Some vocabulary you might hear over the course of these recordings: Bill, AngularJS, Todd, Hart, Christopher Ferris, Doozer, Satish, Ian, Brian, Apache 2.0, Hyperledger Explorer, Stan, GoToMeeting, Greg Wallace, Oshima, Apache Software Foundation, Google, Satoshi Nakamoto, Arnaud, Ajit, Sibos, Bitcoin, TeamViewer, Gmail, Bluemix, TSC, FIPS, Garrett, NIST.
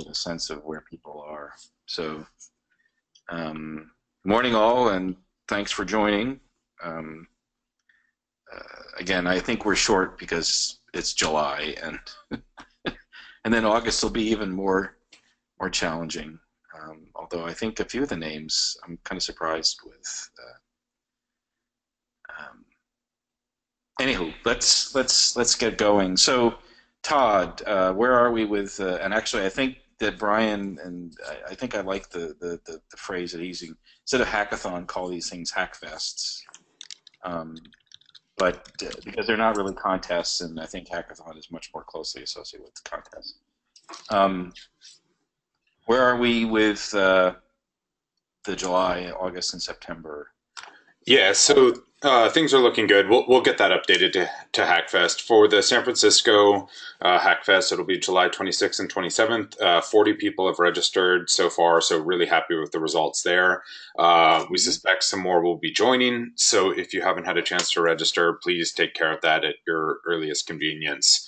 get a sense of where people are. So morning all, and thanks for joining. Again, I think we're short because it's July, and and then August will be even more challenging. Although I think a few of the names I'm kind of surprised with. Anywho, let's get going. So, Todd, where are we with? And actually, I think that Brian and I think I like the phrase that he's using. Instead of hackathon, call these things hackfests. But because they're not really contests, and I think hackathon is much more closely associated with the contest. Where are we with the July, August, and September? Yeah, so things are looking good. We'll get that updated to Hackfest. For the San Francisco Hackfest, it'll be July 26th and 27th. 40 people have registered so far, so really happy with the results there. We suspect some more will be joining, so if you haven't had a chance to register, please take care of that at your earliest convenience.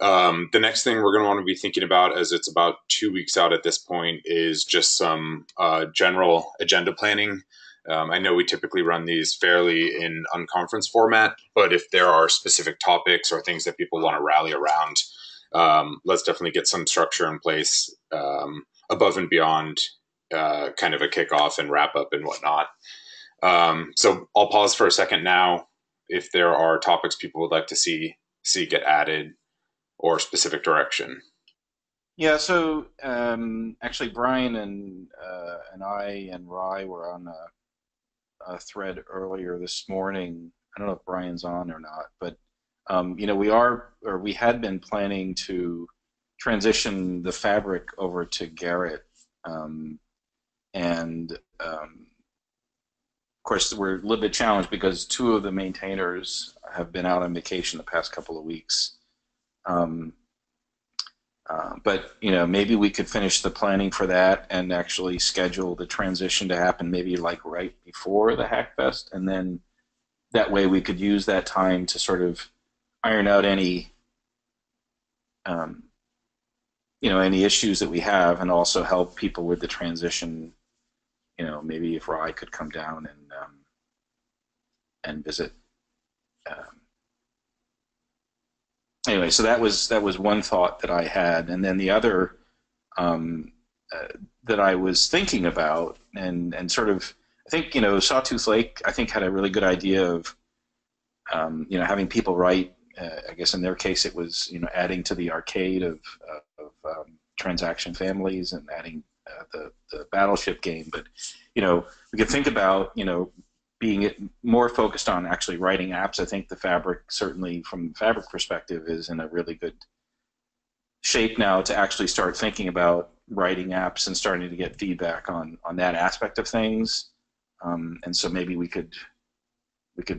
The next thing we're going to want to be thinking about, as it's about 2 weeks out at this point, is just some general agenda planning. I know we typically run these fairly in unconference format, but if there are specific topics or things that people want to rally around, let's definitely get some structure in place above and beyond kind of a kickoff and wrap up and whatnot. So I'll pause for a second now. If there are topics people would like to see get added or specific direction. Yeah, so actually Brian and I and Rai were on a thread earlier this morning. I don't know if Brian's on or not, but you know, we had been planning to transition the Fabric over to Garrett, and of course we're a little bit challenged because two of the maintainers have been out on vacation the past couple of weeks. But you know, maybe we could finish the planning for that and actually schedule the transition to happen maybe like right before the Hackfest, and then that way we could use that time to sort of iron out any you know, any issues that we have, and also help people with the transition. You know, maybe if Rai could come down and visit. Anyway, so that was one thought that I had, and then the other that I was thinking about, and sort of, I think, you know, Sawtooth Lake, I think, had a really good idea of you know, having people write. I guess in their case it was, you know, adding to the arcade of transaction families and adding the battleship game. But you know, we could think about, you know, being more focused on actually writing apps. I think the Fabric, certainly from the Fabric perspective, is in a really good shape now to actually start thinking about writing apps and starting to get feedback on that aspect of things. And so maybe we could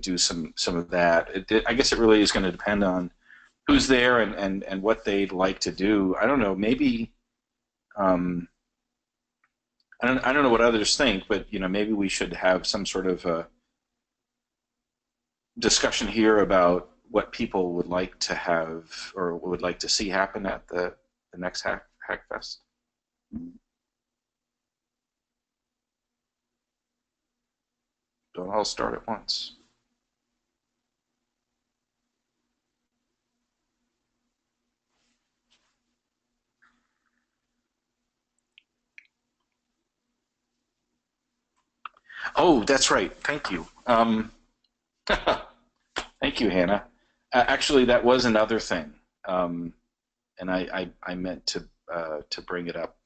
do some of that. I guess it really is going to depend on who's there and what they'd like to do. I don't know. Maybe. I don't know what others think, but you know, maybe we should have some sort of a discussion here about what people would like to have or would like to see happen at the next Hackfest. Don't all start at once. Oh, that's right. Thank you. Thank you, Hannah. Actually, that was another thing, and I meant to bring it up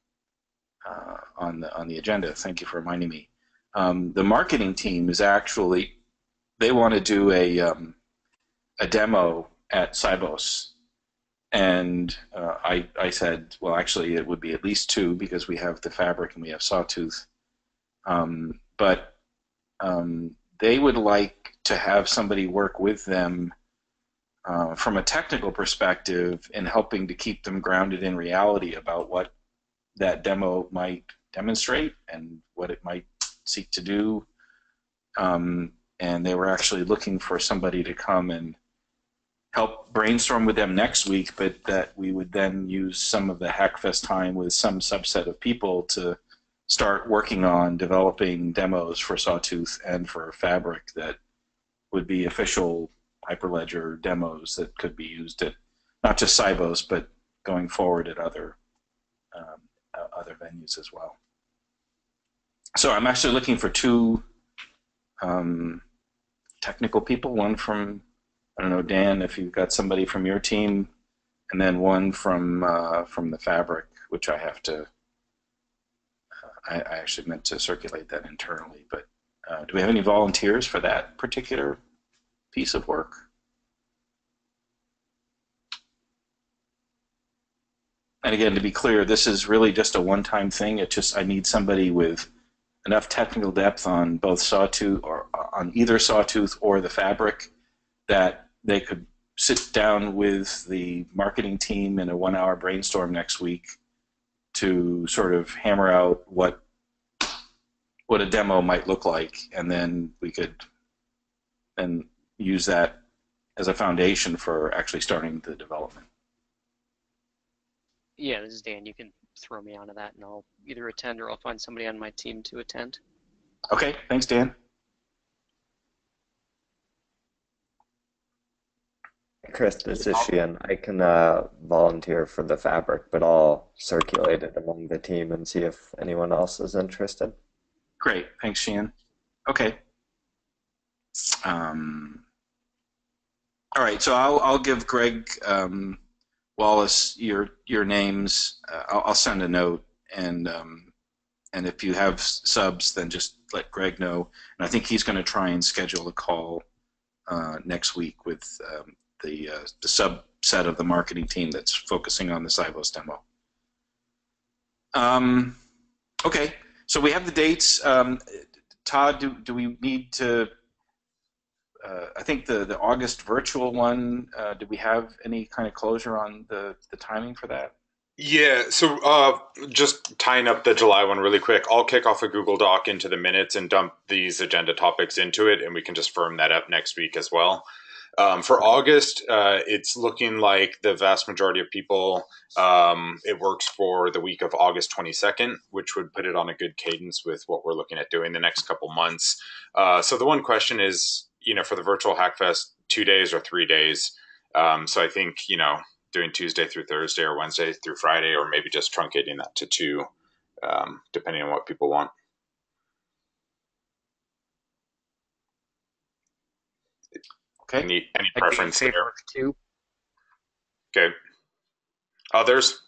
on the agenda. Thank you for reminding me. The marketing team is actually, they want to do a demo at Sibos, and I said, well, actually, it would be at least two because we have the Fabric and we have Sawtooth, but they would like to have somebody work with them from a technical perspective in helping to keep them grounded in reality about what that demo might demonstrate and what it might seek to do. And they were actually looking for somebody to come and help brainstorm with them next week, but that we would then use some of the Hackfest time with some subset of people to start working on developing demos for Sawtooth and for Fabric that would be official Hyperledger demos that could be used at not just Sibos, but going forward at other other venues as well. So I'm actually looking for two technical people, one from, I don't know, Dan, if you've got somebody from your team, and then one from the Fabric, which I have to, I actually meant to circulate that internally, but do we have any volunteers for that particular piece of work? And again, to be clear, this is really just a one-time thing. It's just I need somebody with enough technical depth on both Sawtooth, or on either Sawtooth or the Fabric, that they could sit down with the marketing team in a one-hour brainstorm next week to sort of hammer out what a demo might look like, and then we could then use that as a foundation for actually starting the development. Yeah, this is Dan. You can throw me onto that, and I'll either attend or I'll find somebody on my team to attend. Okay, thanks, Dan. Chris, this is Sheehan. I can volunteer for the Fabric, but I'll circulate it among the team and see if anyone else is interested. Great. Thanks, Sheehan. Okay. All right, so I'll give Greg Wallace your names. I'll send a note, and if you have subs, then just let Greg know. And I think he's going to try and schedule a call next week with the subset of the marketing team that's focusing on the Sibos demo. Okay, so we have the dates. Todd, do we need to, I think the August virtual one, did we have any kind of closure on the timing for that? Yeah, so just tying up the July one really quick, I'll kick off a Google Doc into the minutes and dump these agenda topics into it, and we can just firm that up next week as well. For August, it's looking like the vast majority of people, it works for the week of August 22nd, which would put it on a good cadence with what we're looking at doing the next couple months. So the one question is, you know, for the virtual Hackfest, 2 days or 3 days. So I think, you know, doing Tuesday through Thursday or Wednesday through Friday, or maybe just truncating that to 2, depending on what people want. Okay. Any preference there? Two. Okay. Others?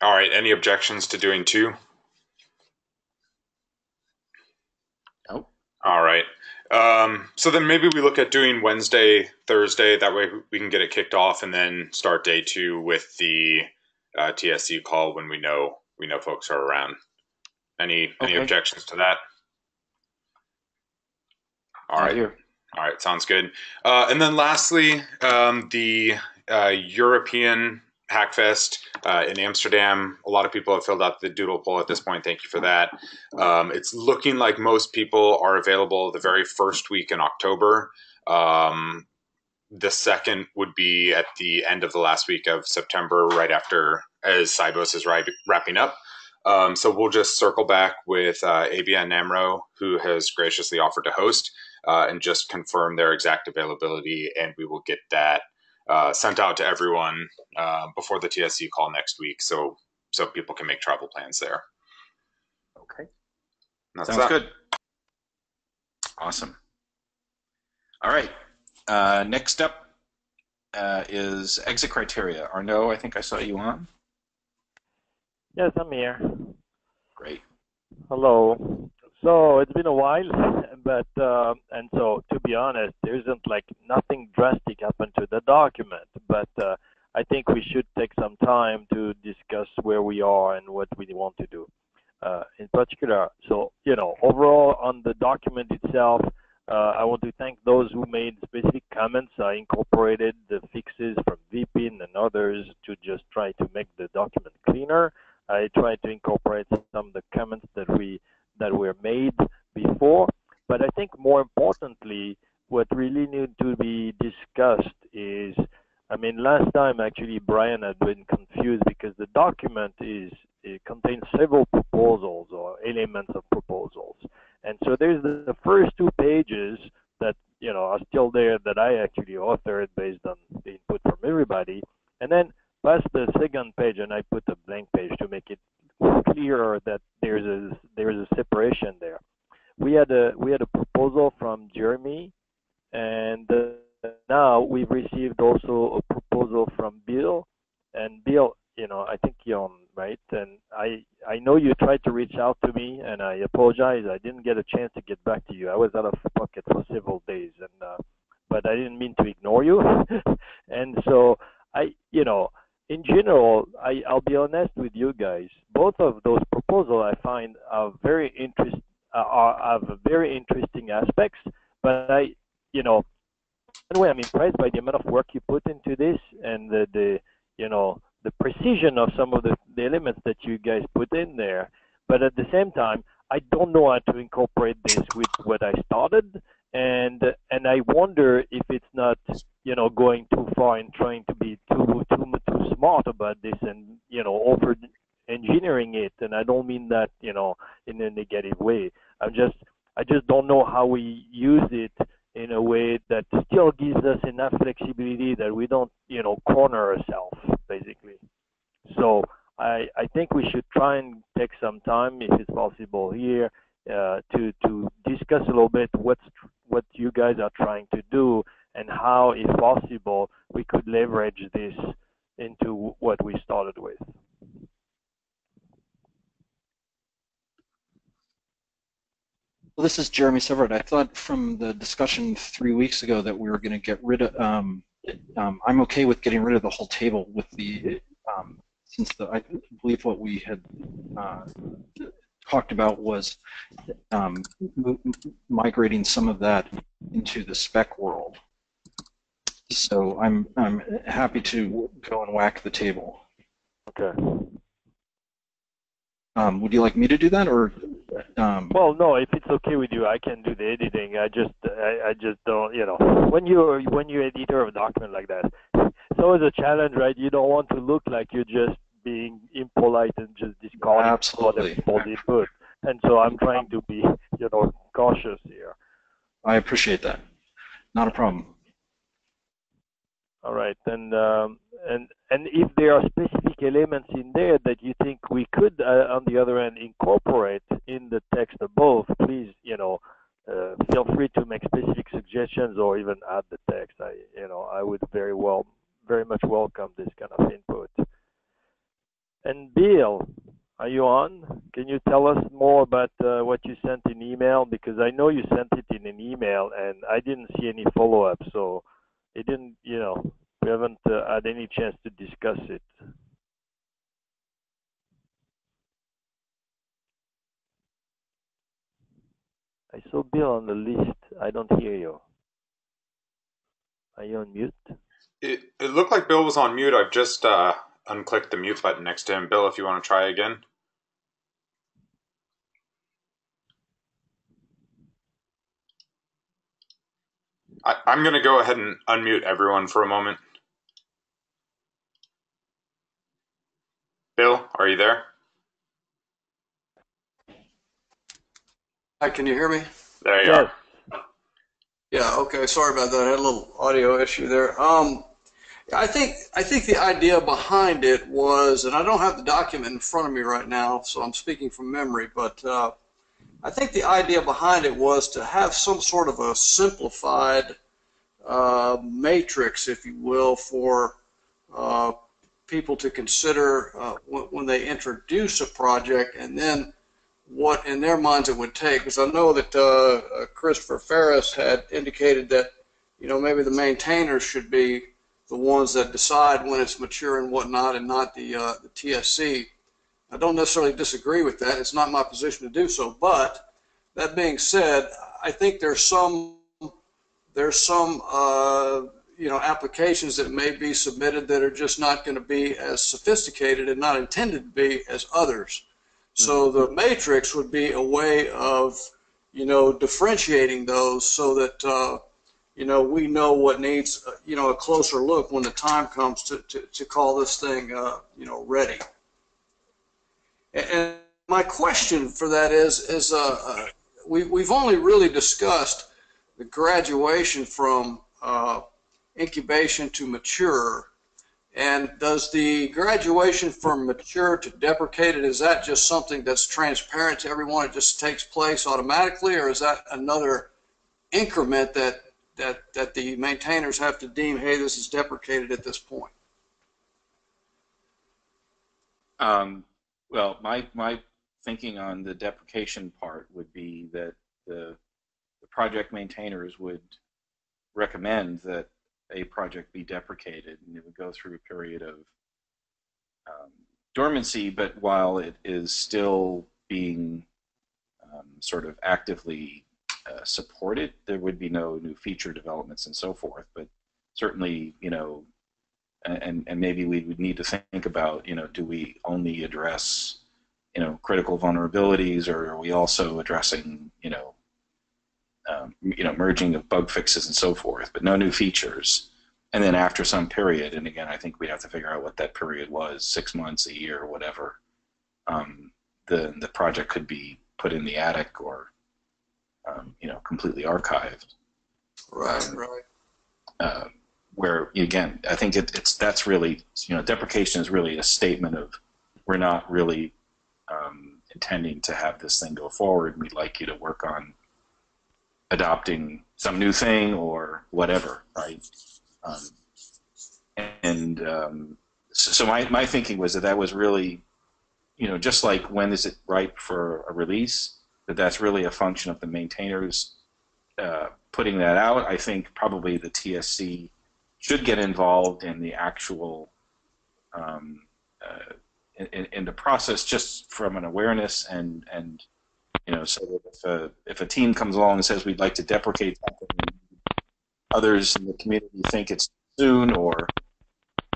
All right. Any objections to doing 2? No. All right. So then maybe we look at doing Wednesday, Thursday. That way we can get it kicked off and then start day 2 with the TSC call when we know folks are around. Any objections to that? All right. All right. Sounds good. And then lastly, the European Hackfest in Amsterdam. A lot of people have filled out the doodle poll at this point. Thank you for that. It's looking like most people are available the very first week in October. The second would be at the end of the last week of September, right after as Sibos is wrapping up. So we'll just circle back with ABN Amro, who has graciously offered to host, and just confirm their exact availability, and we will get that sent out to everyone before the TSC call next week, so people can make travel plans there. Okay. Sounds good. Awesome. All right. Next up is exit criteria. Arnaud, I think I saw you on. Yes, I'm here. Great. Hello. So it's been a while, but and so to be honest, there isn't like nothing drastic happened to the document, but I think we should take some time to discuss where we are and what we want to do in particular. So, you know, overall on the document itself, I want to thank those who made specific comments. I incorporated the fixes from VPN and others to just try to make the document cleaner. I tried to incorporate some of the comments that were made before. But I think more importantly, what really needs to be discussed is, I mean, last time actually Brian had been confused because the document is, it contains several proposals or elements of proposals. And so there's the first two pages that, you know, are still there that I actually authored based on the input from everybody. And then past the second page, and I put a blank page to make it clearer that there's a separation there. We had a proposal from Jeremy, and now we've received also a proposal from Bill. And Bill, you know, I think you're on, right? And I know you tried to reach out to me, and I apologize. I didn't get a chance to get back to you. I was out of pocket for several days, and but I didn't mean to ignore you. And so you know, in general, I'll be honest with you guys. Both of those proposals I find are very interesting. Have very interesting aspects, but you know, anyway, I'm impressed by the amount of work you put into this and the you know, the precision of some of the elements that you guys put in there. But at the same time, I don't know how to incorporate this with what I started, and I wonder if it's not, you know, going too far and trying to be too smart about this and, you know, over engineering it. And I don't mean that, you know, in a negative way. I just don't know how we use it in a way that still gives us enough flexibility that we don't, you know, corner ourselves basically. So I think we should try and take some time, if it's possible here, to discuss a little bit what you guys are trying to do and how, if possible, we could leverage this into what we started with. Well, this is Jeremy Sevareid. I thought from the discussion 3 weeks ago that we were going to get rid of, I'm okay with getting rid of the whole table with the, since I believe what we had talked about was migrating some of that into the spec world. So I'm happy to go and whack the table. Okay. Would you like me to do that, or? Well, no. If it's okay with you, I can do the editing. I just don't. You know, when you editor of a document like that, it's always a challenge, right? You don't want to look like you're just being impolite and just discarding what they put. And so I'm trying to be, you know, cautious here. I appreciate that. Not a problem. All right, and if there are specific elements in there that you think we could, on the other end, incorporate in the text above, please, you know, feel free to make specific suggestions or even add the text. You know, I would very much welcome this kind of input. And Bill, are you on? Can you tell us more about what you sent in email? Because I know you sent it in an email, and I didn't see any follow-up, so. It didn't, you know, we haven't had any chance to discuss it. I saw Bill on the list. I don't hear you. Are you on mute? It looked like Bill was on mute. I've just unclicked the mute button next to him. Bill, if you want to try again. I'm going to go ahead and unmute everyone for a moment. Bill, are you there? Hi, can you hear me? There you are. Yeah, okay, sorry about that. I had a little audio issue there. I think the idea behind it was, and I don't have the document in front of me right now, so I'm speaking from memory, but I think the idea behind it was to have some sort of a simplified matrix, if you will, for people to consider when they introduce a project, and then what in their minds it would take. Because I know that Christopher Ferris had indicated that, you know, maybe the maintainers should be the ones that decide when it's mature and whatnot, and not the TSC. I don't necessarily disagree with that. It's not my position to do so. But that being said, I think there's some you know, applications that may be submitted that are just not going to be as sophisticated and not intended to be as others. So the matrix would be a way of you know, differentiating those so that, you know, we know what needs, you know, a closer look when the time comes to call this thing, you know, ready. And my question for that is we've only really discussed the graduation from incubation to mature. And does the graduation from mature to deprecated, is that just something that's transparent to everyone? It just takes place automatically, or is that another increment that the maintainers have to deem, hey, this is deprecated at this point? Well, my thinking on the deprecation part would be that the project maintainers would recommend that a project be deprecated, and it would go through a period of dormancy, but while it is still being sort of actively supported, there would be no new feature developments and so forth. But certainly, you know, and maybe we would need to think about, you know, do we only address, you know, critical vulnerabilities, or are we also addressing, you know, merging of bug fixes and so forth, but no new features. And then after some period, and again, I think we'd have to figure out what that period was, 6 months, a year, or whatever, the project could be put in the attic or, you know, completely archived. Right, right. Where, again, I think that's really, you know, deprecation is really a statement of we're not really intending to have this thing go forward, and we'd like you to work on adopting some new thing or whatever, right? So my thinking was that was really, you know, just like when is it ripe for a release, that's really a function of the maintainers putting that out. I think probably the TSC should get involved in the actual, in the process, just from an awareness and you know, so if a team comes along and says we'd like to deprecate something, and others in the community think it's soon or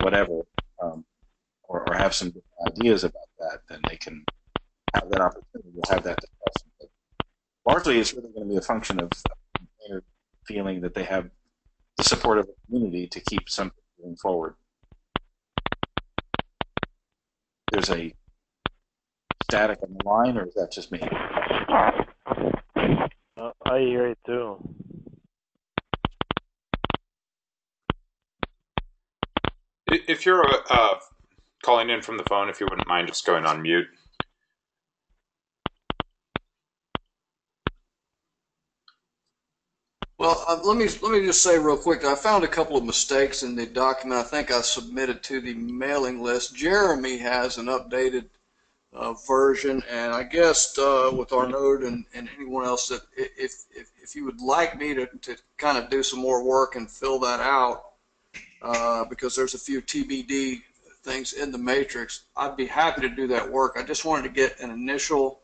whatever, or have some ideas about that, then they can have that opportunity to have that discussion. But largely, it's really going to be a function of feeling that they have the support of the community to keep something moving forward. There's a static on the line, or is that just me? I hear it too. If you're calling in from the phone, if you wouldn't mind just going on mute. Well, let me just say real quick, I found a couple of mistakes in the document I think I submitted to the mailing list. Jeremy has an updated version, and I guess with Arnaud and anyone else, that if you would like me to kind of do some more work and fill that out, because there's a few TBD things in the matrix, I'd be happy to do that work. I just wanted to get an initial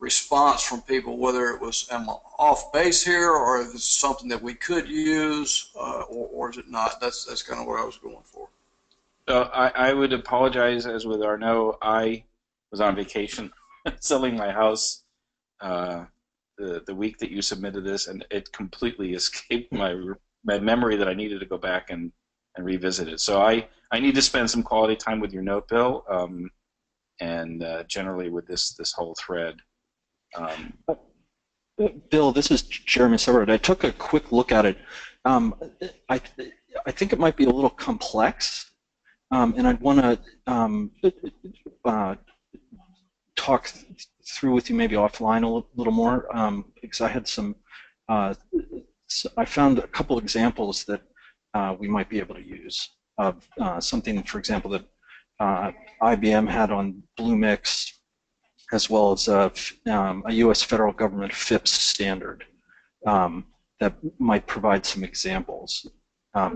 response from people, whether it was am I off base here, or if it's something that we could use, or is it not? That's kind of what I was going for. So I would apologize, as with Arnaud, I was on vacation selling my house the week that you submitted this, and it completely escaped my memory that I needed to go back and revisit it. So I need to spend some quality time with your note, Bill, and generally with this whole thread. Bill, this is Jeremy Sevareid. I took a quick look at it. I think it might be a little complex, and I'd want to talk through with you maybe offline a little more, because I had some. I found a couple examples that we might be able to use of something, for example, that IBM had on Bluemix, as well as a U.S. federal government FIPS standard that might provide some examples,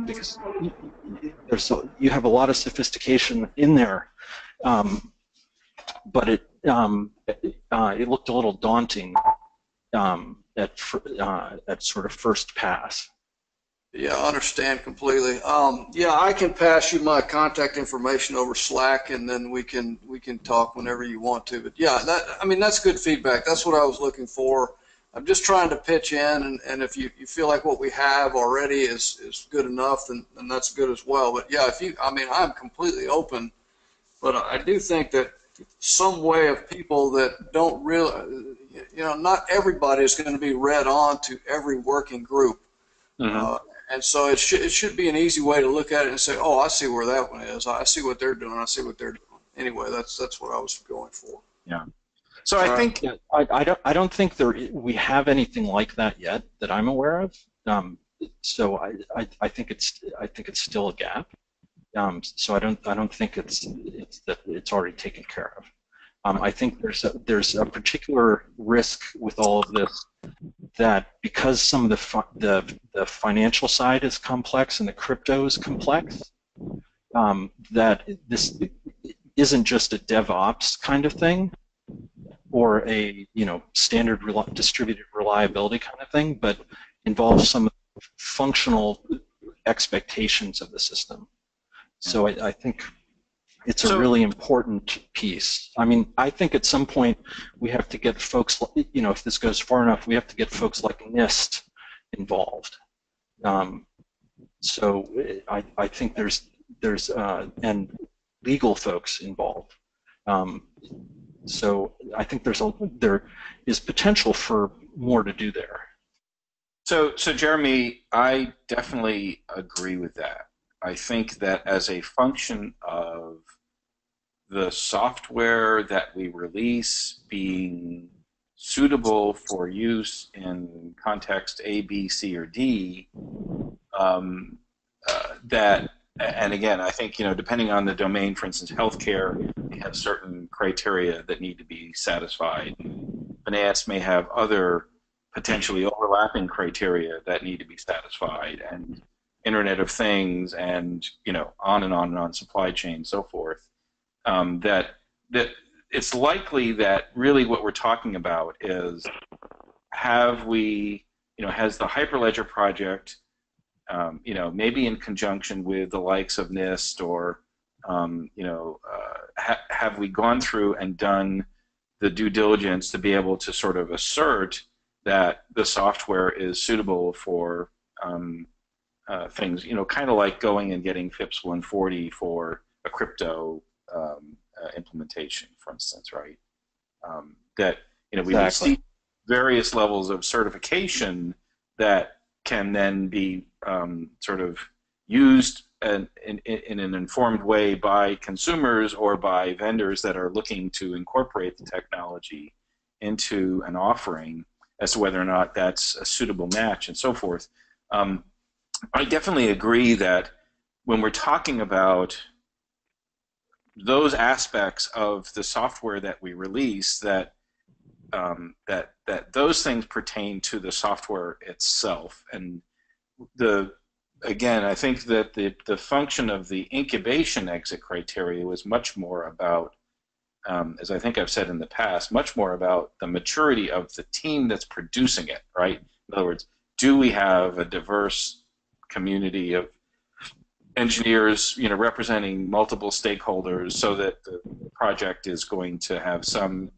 because you have a lot of sophistication in there. But it looked a little daunting at sort of first pass. Yeah, I understand completely. Yeah, I can pass you my contact information over Slack, and then we can talk whenever you want to. But yeah, I mean that's good feedback. That's what I was looking for. I'm just trying to pitch in, and if you feel like what we have already is good enough, then that's good as well. But yeah, I'm completely open, but I do think that some way of people that don't really, not everybody is going to be read on to every working group. Mm-hmm. And so it should be an easy way to look at it and say, oh, I see where that one is. I see what they're doing. I see what they're doing. Anyway, that's what I was going for. Yeah. So I think I don't think we have anything like that yet that I'm aware of. So I think it's still a gap. So I don't think it's already taken care of. I think there's a particular risk with all of this, that because some of the financial side is complex and the crypto is complex, that this isn't just a DevOps kind of thing or a standard distributed reliability kind of thing, but involves some functional expectations of the system. So I think it's a really important piece. I mean, I think at some point we have to get folks, if this goes far enough, we have to get folks like NIST involved. So I think there's and legal folks involved. So I think there is potential for more to do there. So Jeremy, I definitely agree with that. I think that as a function of the software that we release being suitable for use in context A, B, C, or D, and again, I think depending on the domain, for instance, healthcare may have certain criteria that need to be satisfied. Finance may have other potentially overlapping criteria that need to be satisfied, and Internet of Things, and on and on and on, supply chain, so forth. That it's likely that really what we're talking about is, has the Hyperledger project, maybe in conjunction with the likes of NIST, or have we gone through and done the due diligence to be able to sort of assert that the software is suitable for things, kind of like going and getting FIPS 140 for a crypto implementation, for instance, right? Exactly. We see various levels of certification that can then be sort of used in an informed way by consumers or by vendors that are looking to incorporate the technology into an offering as to whether or not that's a suitable match and so forth. I definitely agree that when we're talking about those aspects of the software that we release, that that those things pertain to the software itself. And I think that the function of the incubation exit criteria was much more about, as I think I've said in the past, much more about the maturity of the team that's producing it, right? In other words, do we have a diverse community of engineers, representing multiple stakeholders, so that the project is going to have some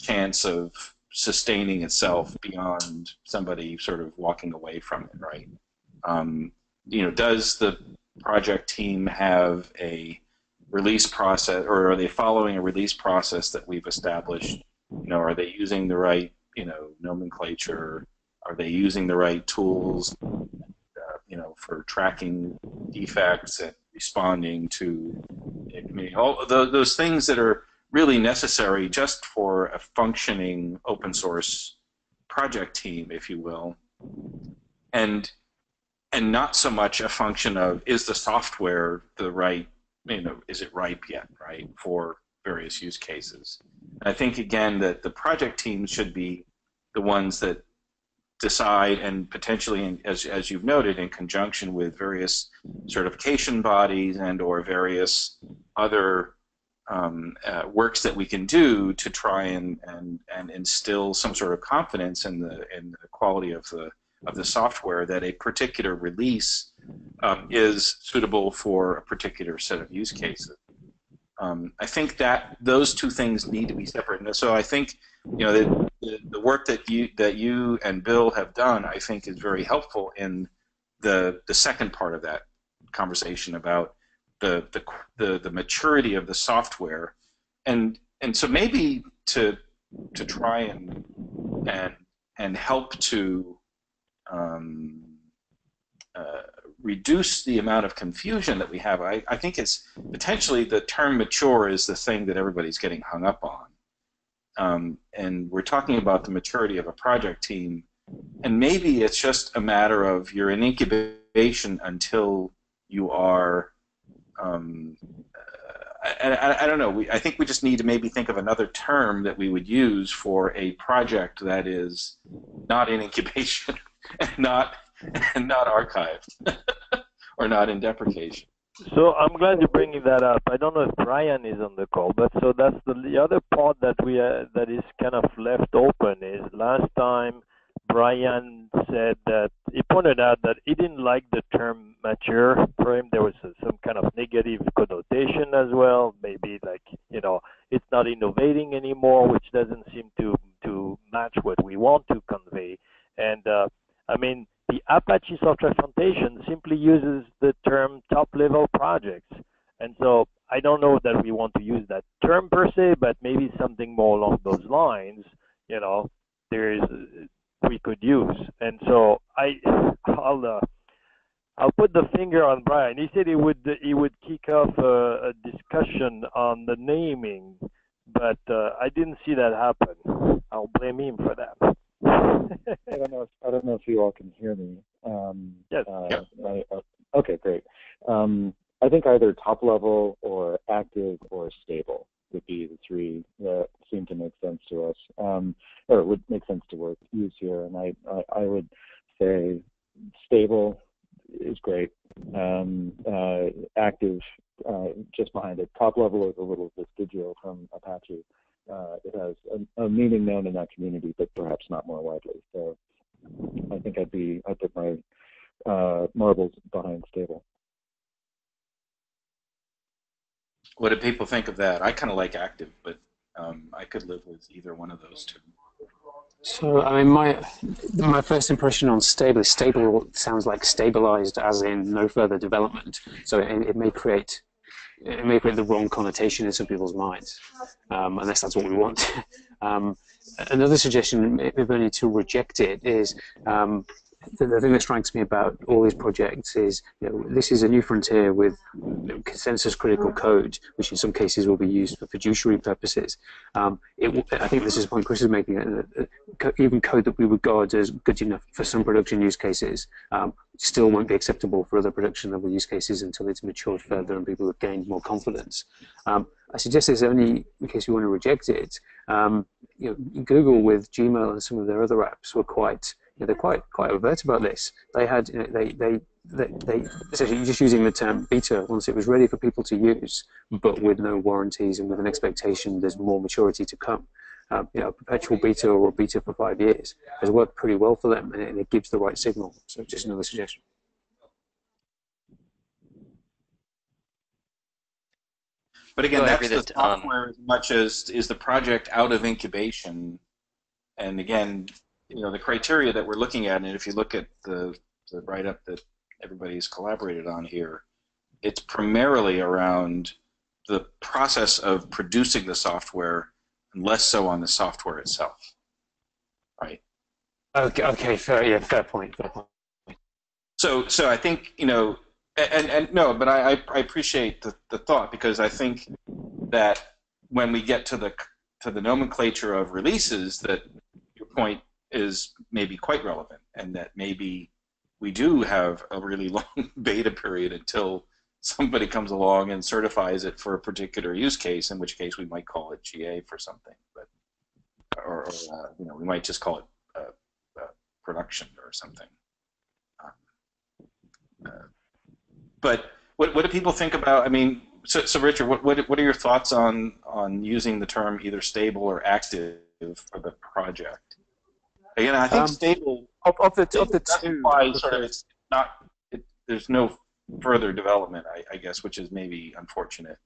chance of sustaining itself beyond somebody sort of walking away from it, right? Does the project team have a release process, or are they following a release process that we've established? Are they using the right, nomenclature? Are they using the right tools? For tracking defects and responding to, all those things that are really necessary just for a functioning open source project team, if you will, and not so much a function of, is the software the right, is it ripe yet, right, for various use cases. And I think again that the project teams should be the ones that decide, and potentially, as you've noted, in conjunction with various certification bodies and or various other works that we can do to try and instill some sort of confidence in the quality of the software, that a particular release is suitable for a particular set of use cases. I think that those two things need to be separate. And so I think, you know, the work that you and Bill have done, I think, is very helpful in the second part of that conversation about the maturity of the software, and so maybe to try and help to reduce the amount of confusion that we have. I think it's potentially the term mature is the thing that everybody's getting hung up on. And we're talking about the maturity of a project team, and maybe it's just a matter of you're in incubation until you are, I don't know, I think we just need to maybe think of another term that we would use for a project that is not in incubation and not archived or not in deprecation. So I'm glad you're bringing that up. I don't know if Brian is on the call, but so that's the other part that that is kind of left open is last time Brian said that he pointed out that he didn't like the term mature for him. There was some kind of negative connotation as well. Maybe like, you know, it's not innovating anymore, which doesn't seem to match what we want to convey. And I mean, the Apache Software Foundation simply uses the term top-level projects. And so I don't know that we want to use that term per se, but maybe something more along those lines, you know, there is, we could use. And so I'll put the finger on Brian. He said he would kick off a discussion on the naming, but I didn't see that happen. I'll blame him for that. I don't know if you all can hear me. Yes. Okay, great. I think either top level or active or stable would be the three that seem to make sense to us, or it would make sense to use here. And I would say stable is great. Active just behind it. Top level is a little vestigial from Apache. It has a meaning known in that community, but perhaps not more widely. So I think I'd put my marbles behind stable. What do people think of that? I kind of like active, but I could live with either one of those two. So I mean, my first impression on stable is stable sounds like stabilized, as in no further development. So it may create the wrong connotation in some people's minds, unless that's what we want. Another suggestion, if only to reject it, is the thing that strikes me about all these projects is, you know, this is a new frontier with consensus critical code, which in some cases will be used for fiduciary purposes. I think this is the point Chris is making, that even code that we regard as good enough for some production use cases still won't be acceptable for other production level use cases until it's matured further and people have gained more confidence. I suggest this only in case you want to reject it. You know, Google with Gmail and some of their other apps were quite, you know, they're quite overt about this. They had, you know, they essentially just using the term beta once it was ready for people to use, but with no warranties and with an expectation there's more maturity to come. You know, a perpetual beta or a beta for 5 years has worked pretty well for them, and it gives the right signal. So just another suggestion. But again, that's the software as much as is the project out of incubation, and again, you know, the criteria that we're looking at, and if you look at the write-up that everybody's collaborated on here, it's primarily around the process of producing the software and less so on the software itself, right? Okay, fair, yeah, fair point. So I think, you know, and no, but I appreciate the thought, because I think that when we get to the nomenclature of releases, that your point is maybe quite relevant, and that maybe we do have a really long beta period until somebody comes along and certifies it for a particular use case, in which case we might call it GA for something, but or you know, we might just call it production or something. But what do people think about? I mean, so Richard, what are your thoughts on using the term either stable or active for the project? Again, I think stable. Of the two, why sort of it's not. There's no further development, I guess, which is maybe unfortunate.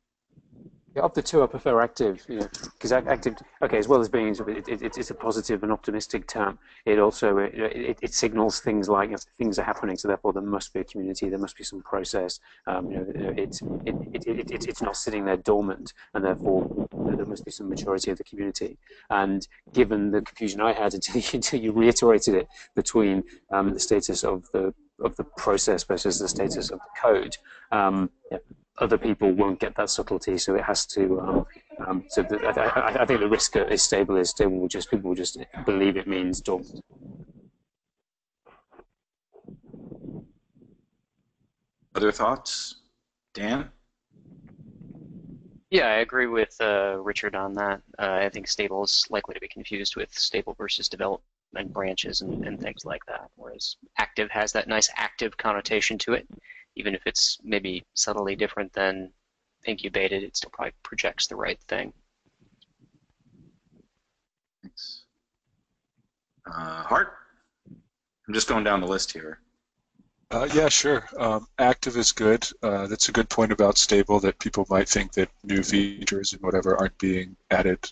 Yeah, of the two, I prefer active, because active, okay, as well as being, it's a positive and optimistic term. It also, it signals things like things are happening, so therefore there must be a community, there must be some process. It's not sitting there dormant, and therefore there must be some maturity of the community. And given the confusion I had until you reiterated it between the status of the process versus the status of the code. Yeah. Other people won't get that subtlety, so it has to. I think the risk is stable. People will just believe it means dormant. Other thoughts, Dan? Yeah, I agree with Richard on that. I think stable is likely to be confused with stable versus development branches and things like that. Whereas active has that nice active connotation to it. Even if it's maybe subtly different than incubated, it still probably projects the right thing. Thanks. Hart? I'm just going down the list here. Yeah, sure. Active is good. That's a good point about stable, that people might think that new features and whatever aren't being added.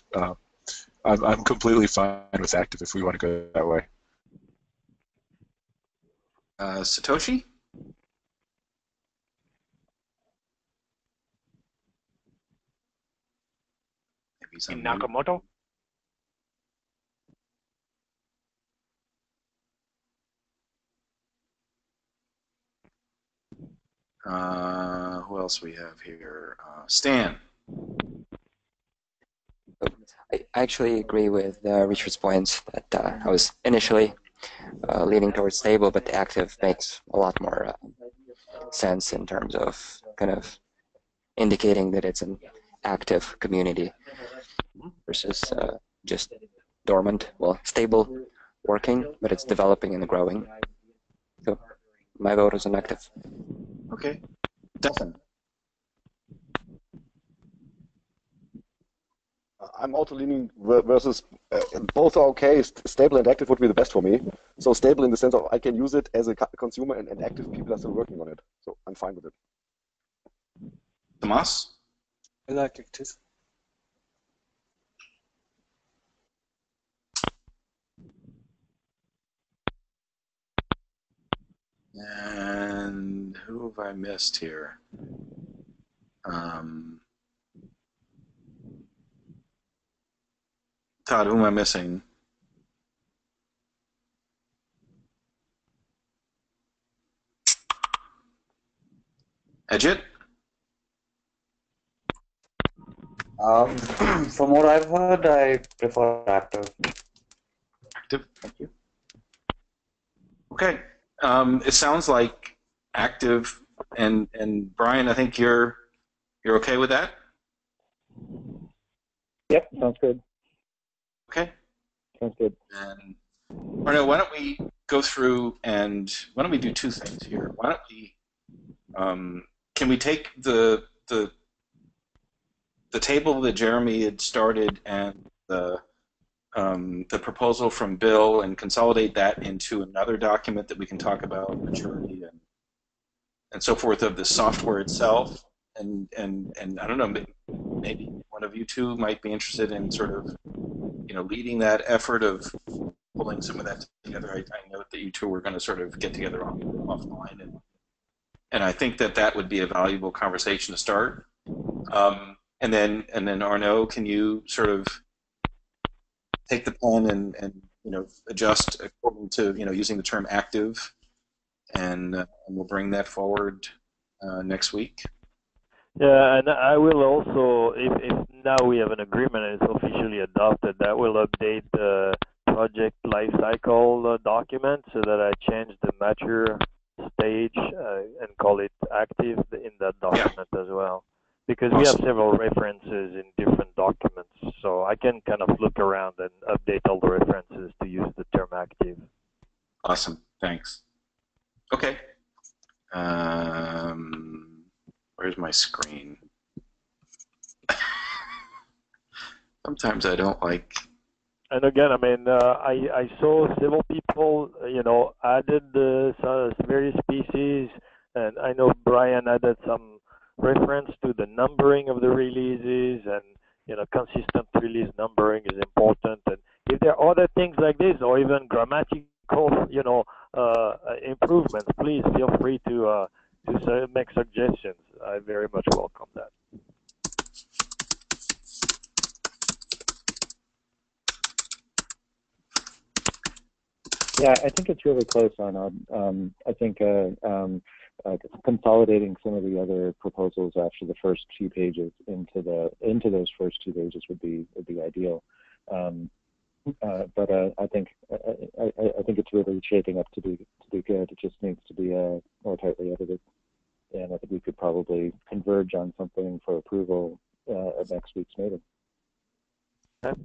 I'm completely fine with active if we want to go that way. Satoshi? In Nakamoto? Who else we have here? Stan. I actually agree with Richard's points that I was initially leaning towards stable, but the active makes a lot more sense in terms of kind of indicating that it's an active community versus just dormant, well, stable, working, but it's developing and growing. So my vote is an active. Okay. Stefan. I'm also leaning versus both are okay. Stable and active would be the best for me. So stable in the sense of I can use it as a consumer, and active people are still working on it. So I'm fine with it. Tomas? I like active. And who have I missed here? Todd, who am I missing? Ajit? From what I've heard, I prefer active. Active, thank you. Okay. It sounds like active, and Brian, I think you're okay with that? Yep, sounds good. Okay. Sounds good. And Arnaud, why don't we go through and why don't we do two things here? Why don't we can we take the table that Jeremy had started and the proposal from Bill and consolidate that into another document that we can talk about maturity and so forth of the software itself, and I don't know, maybe one of you two might be interested in sort of leading that effort of pulling some of that together. I note that you two were going to sort of get together offline, and I think that would be a valuable conversation to start. And then Arnaud, can you sort of take the plan and adjust according to using the term active, and we'll bring that forward next week. Yeah, and I will also, if now we have an agreement and it's officially adopted, that will update the project lifecycle document so that I change the mature stage and call it active in that document as well. Because we have several references in different documents, so I can kind of look around and update all the references to use the term active. Awesome, thanks. Okay. Where's my screen? Sometimes I don't like... And again, I mean, I saw several people, added various pieces, and I know Brian added some reference to the numbering of the releases, and consistent release numbering is important. And if there are other things like this, or even grammatical, improvements, please feel free to make suggestions. I very much welcome that. Yeah, I think it's really close, Arnaud. I think consolidating some of the other proposals after the first few pages into those first two pages would be ideal. But I think it's really shaping up to be good. It just needs to be more tightly edited, and I think we could probably converge on something for approval at next week's meeting. Okay.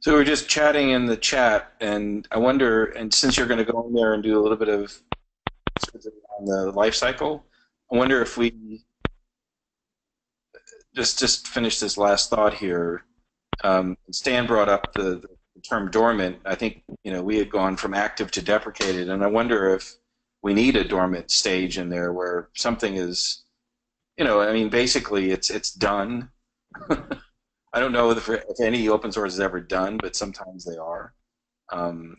So we're just chatting in the chat, and I wonder, and since you're going to go in there and do a little bit of on the life cycle, I wonder if we just finish this last thought here. Stan brought up the term dormant. I think we had gone from active to deprecated, and I wonder if we need a dormant stage in there where something is, basically it's done. I don't know if any open source is ever done, but sometimes they are. And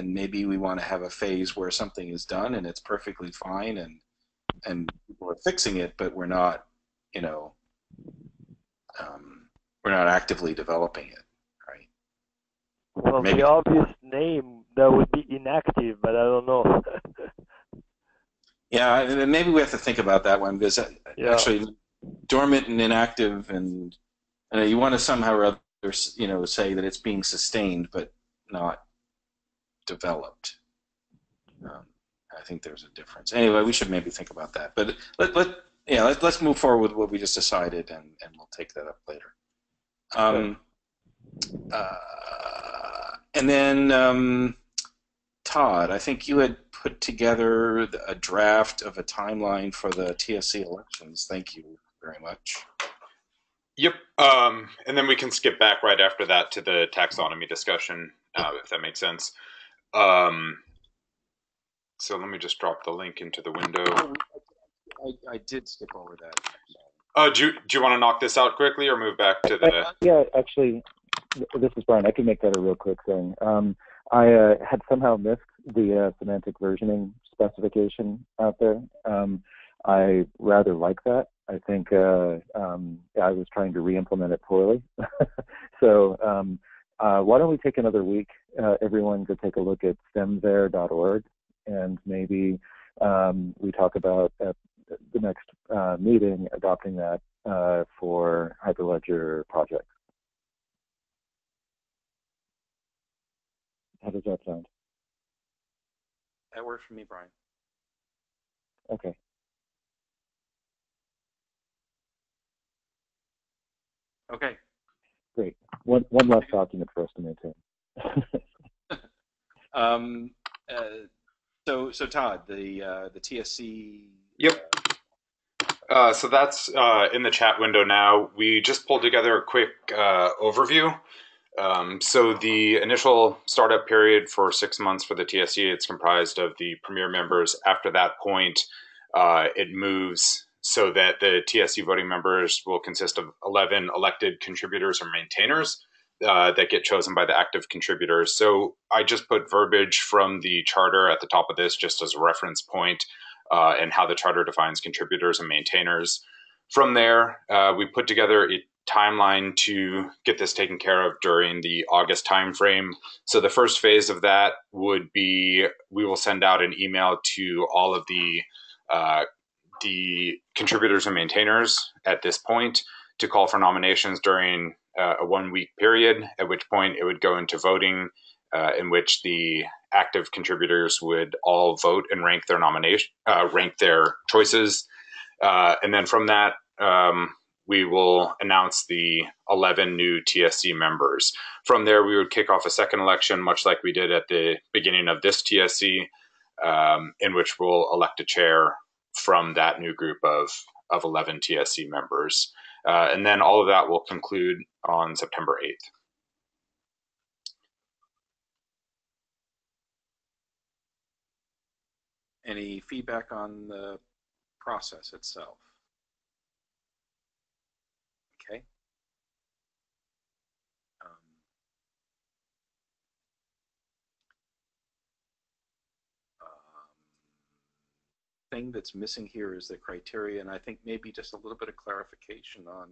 maybe we want to have a phase where something is done and it's perfectly fine, and people are fixing it, but we're not, we're not actively developing it, right? Well, maybe the obvious name that would be inactive, but I don't know. Yeah, and maybe we have to think about that one, because actually, dormant and inactive and you want to somehow or other, say that it's being sustained but not developed. I think there's a difference. Anyway, we should maybe think about that. But let's move forward with what we just decided, and we'll take that up later. And then Todd, I think you had put together a draft of a timeline for the TSC elections. Thank you very much. Yep, and then we can skip back right after that to the taxonomy discussion, if that makes sense. So let me just drop the link into the window. I did skip over that. Do you want to knock this out quickly or move back to the... Yeah, actually, this is Brian. I can make that a real quick thing. I had somehow missed the semantic versioning specification out there. I rather like that. I think I was trying to re-implement it poorly. So why don't we take another week, everyone, to take a look at stemthere.org, and maybe we talk about at the next meeting adopting that for Hyperledger projects. How does that sound? That works for me, Brian. Okay. Okay. Great. One last document for us to maintain. So Todd, the TSC. Yep. So that's in the chat window now. We just pulled together a quick overview. So the initial startup period for 6 months for the TSC, it's comprised of the premier members. After that point, it moves so that the TSC voting members will consist of 11 elected contributors or maintainers that get chosen by the active contributors. So I just put verbiage from the charter at the top of this just as a reference point, and how the charter defines contributors and maintainers. From there, we put together a timeline to get this taken care of during the August timeframe. So the first phase of that would be, we will send out an email to all of the contributors and maintainers at this point to call for nominations during a 1 week period, at which point it would go into voting, in which the active contributors would all vote and rank their nomination, rank their choices. And then from that, we will announce the 11 new TSC members. From there, we would kick off a second election, much like we did at the beginning of this TSC, in which we'll elect a chair from that new group of 11 TSC members. And then all of that will conclude on September 8th. Any feedback on the process itself. Okay. Thing that's missing here is the criteria, and I think maybe just a little bit of clarification on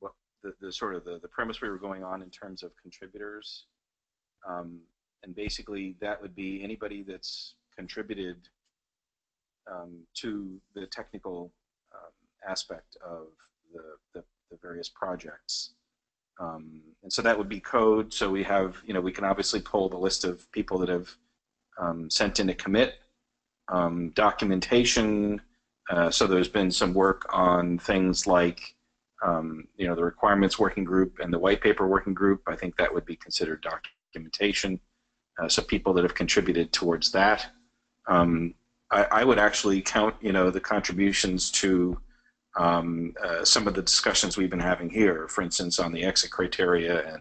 what the premise we were going on in terms of contributors, and basically that would be anybody that's contributed to the technical aspect of the various projects, and so that would be code. So we have, we can obviously pull the list of people that have sent in a commit. Documentation, so there's been some work on things like the requirements working group and the white paper working group. I think that would be considered documentation, so people that have contributed towards that. I would actually count the contributions to some of the discussions we've been having here, for instance on the exit criteria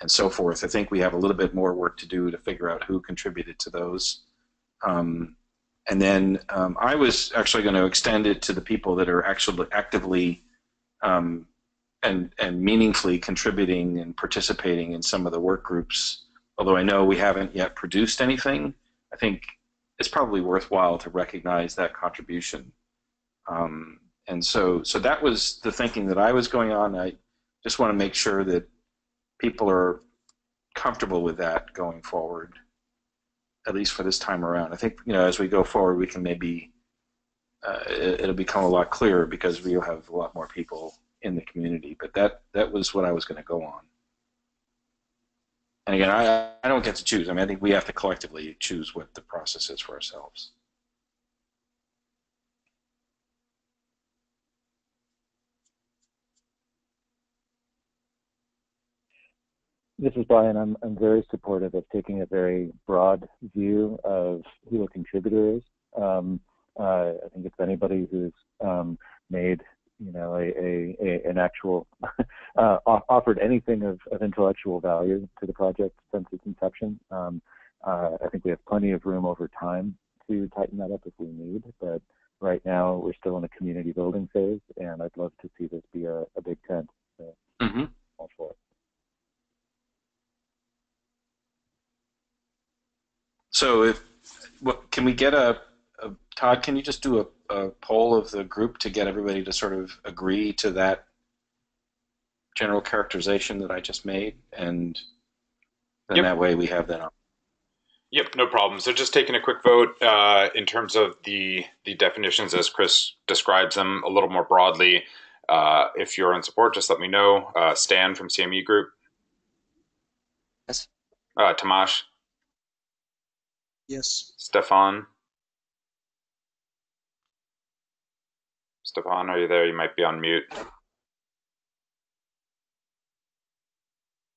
and so forth. I think we have a little bit more work to do to figure out who contributed to those. And then I was actually going to extend it to the people that are actually actively and meaningfully contributing and participating in some of the work groups. Although I know we haven't yet produced anything, I think it's probably worthwhile to recognize that contribution. And so that was the thinking that I was going on. I just want to make sure that people are comfortable with that going forward, at least for this time around. I think as we go forward, we can maybe it'll become a lot clearer because we'll have a lot more people in the community. But that was what I was going to go on. And again, I don't get to choose. I mean, I think we have to collectively choose what the process is for ourselves. This is Brian. I'm very supportive of taking a very broad view of who a contributor is. I think it's anybody who's made, an actual offered anything of intellectual value to the project since its inception. I think we have plenty of room over time to tighten that up if we need, but right now we're still in a community building phase, and I'd love to see this be a big tent. So, all for it. So can we get Todd, can you just do a poll of the group to get everybody to sort of agree to that general characterization that I just made? And then that way we have that on. Yep, no problem. So just taking a quick vote in terms of the definitions as Chris describes them a little more broadly. If you're in support, just let me know. Stan from CME Group. Yes. Tomash. Yes. Stefan? Stefan, are you there? You might be on mute.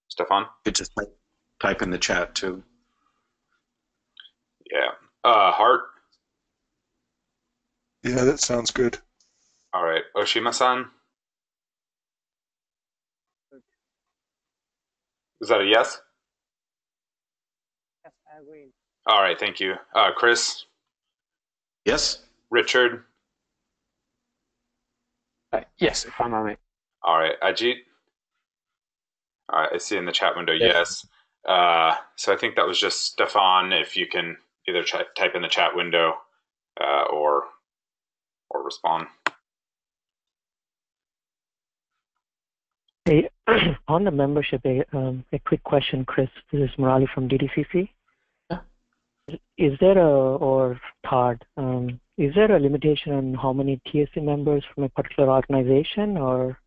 Stefan? You could just type in the chat too. Yeah. Hart? Yeah, that sounds good. All right. Oshima-san? Is that a yes? Yes, I agree. All right, thank you. Chris? Yes. Richard? Yes, if I'm on it. All right, Ajit? All right, I see in the chat window, yes. So I think that was just Stefan, if you can either type in the chat window or respond. Hey, on the membership, a quick question, Chris. This is Murali from DTCC. Is there is there a limitation on how many TSC members from a particular organization, or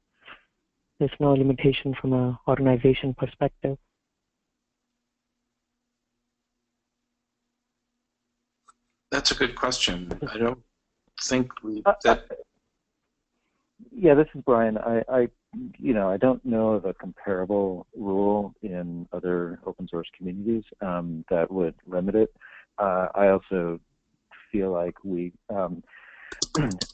there's no limitation from an organization perspective? That's a good question. I don't think we. Yeah, this is Brian. I don't know of a comparable rule in other open source communities that would limit it. I also feel like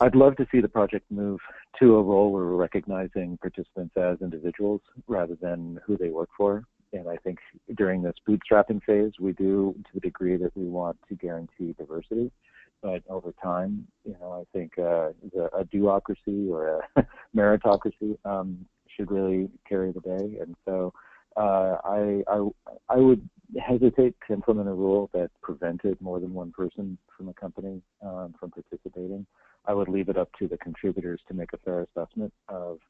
I'd love to see the project move to a role where we're recognizing participants as individuals rather than who they work for. And I think during this bootstrapping phase, we do, to the degree that we want to guarantee diversity. but over time, you know, I think a duocracy or a meritocracy should really carry the day. And so I would hesitate to implement a rule that prevented more than one person from a company from participating. I would leave it up to the contributors to make a fair assessment of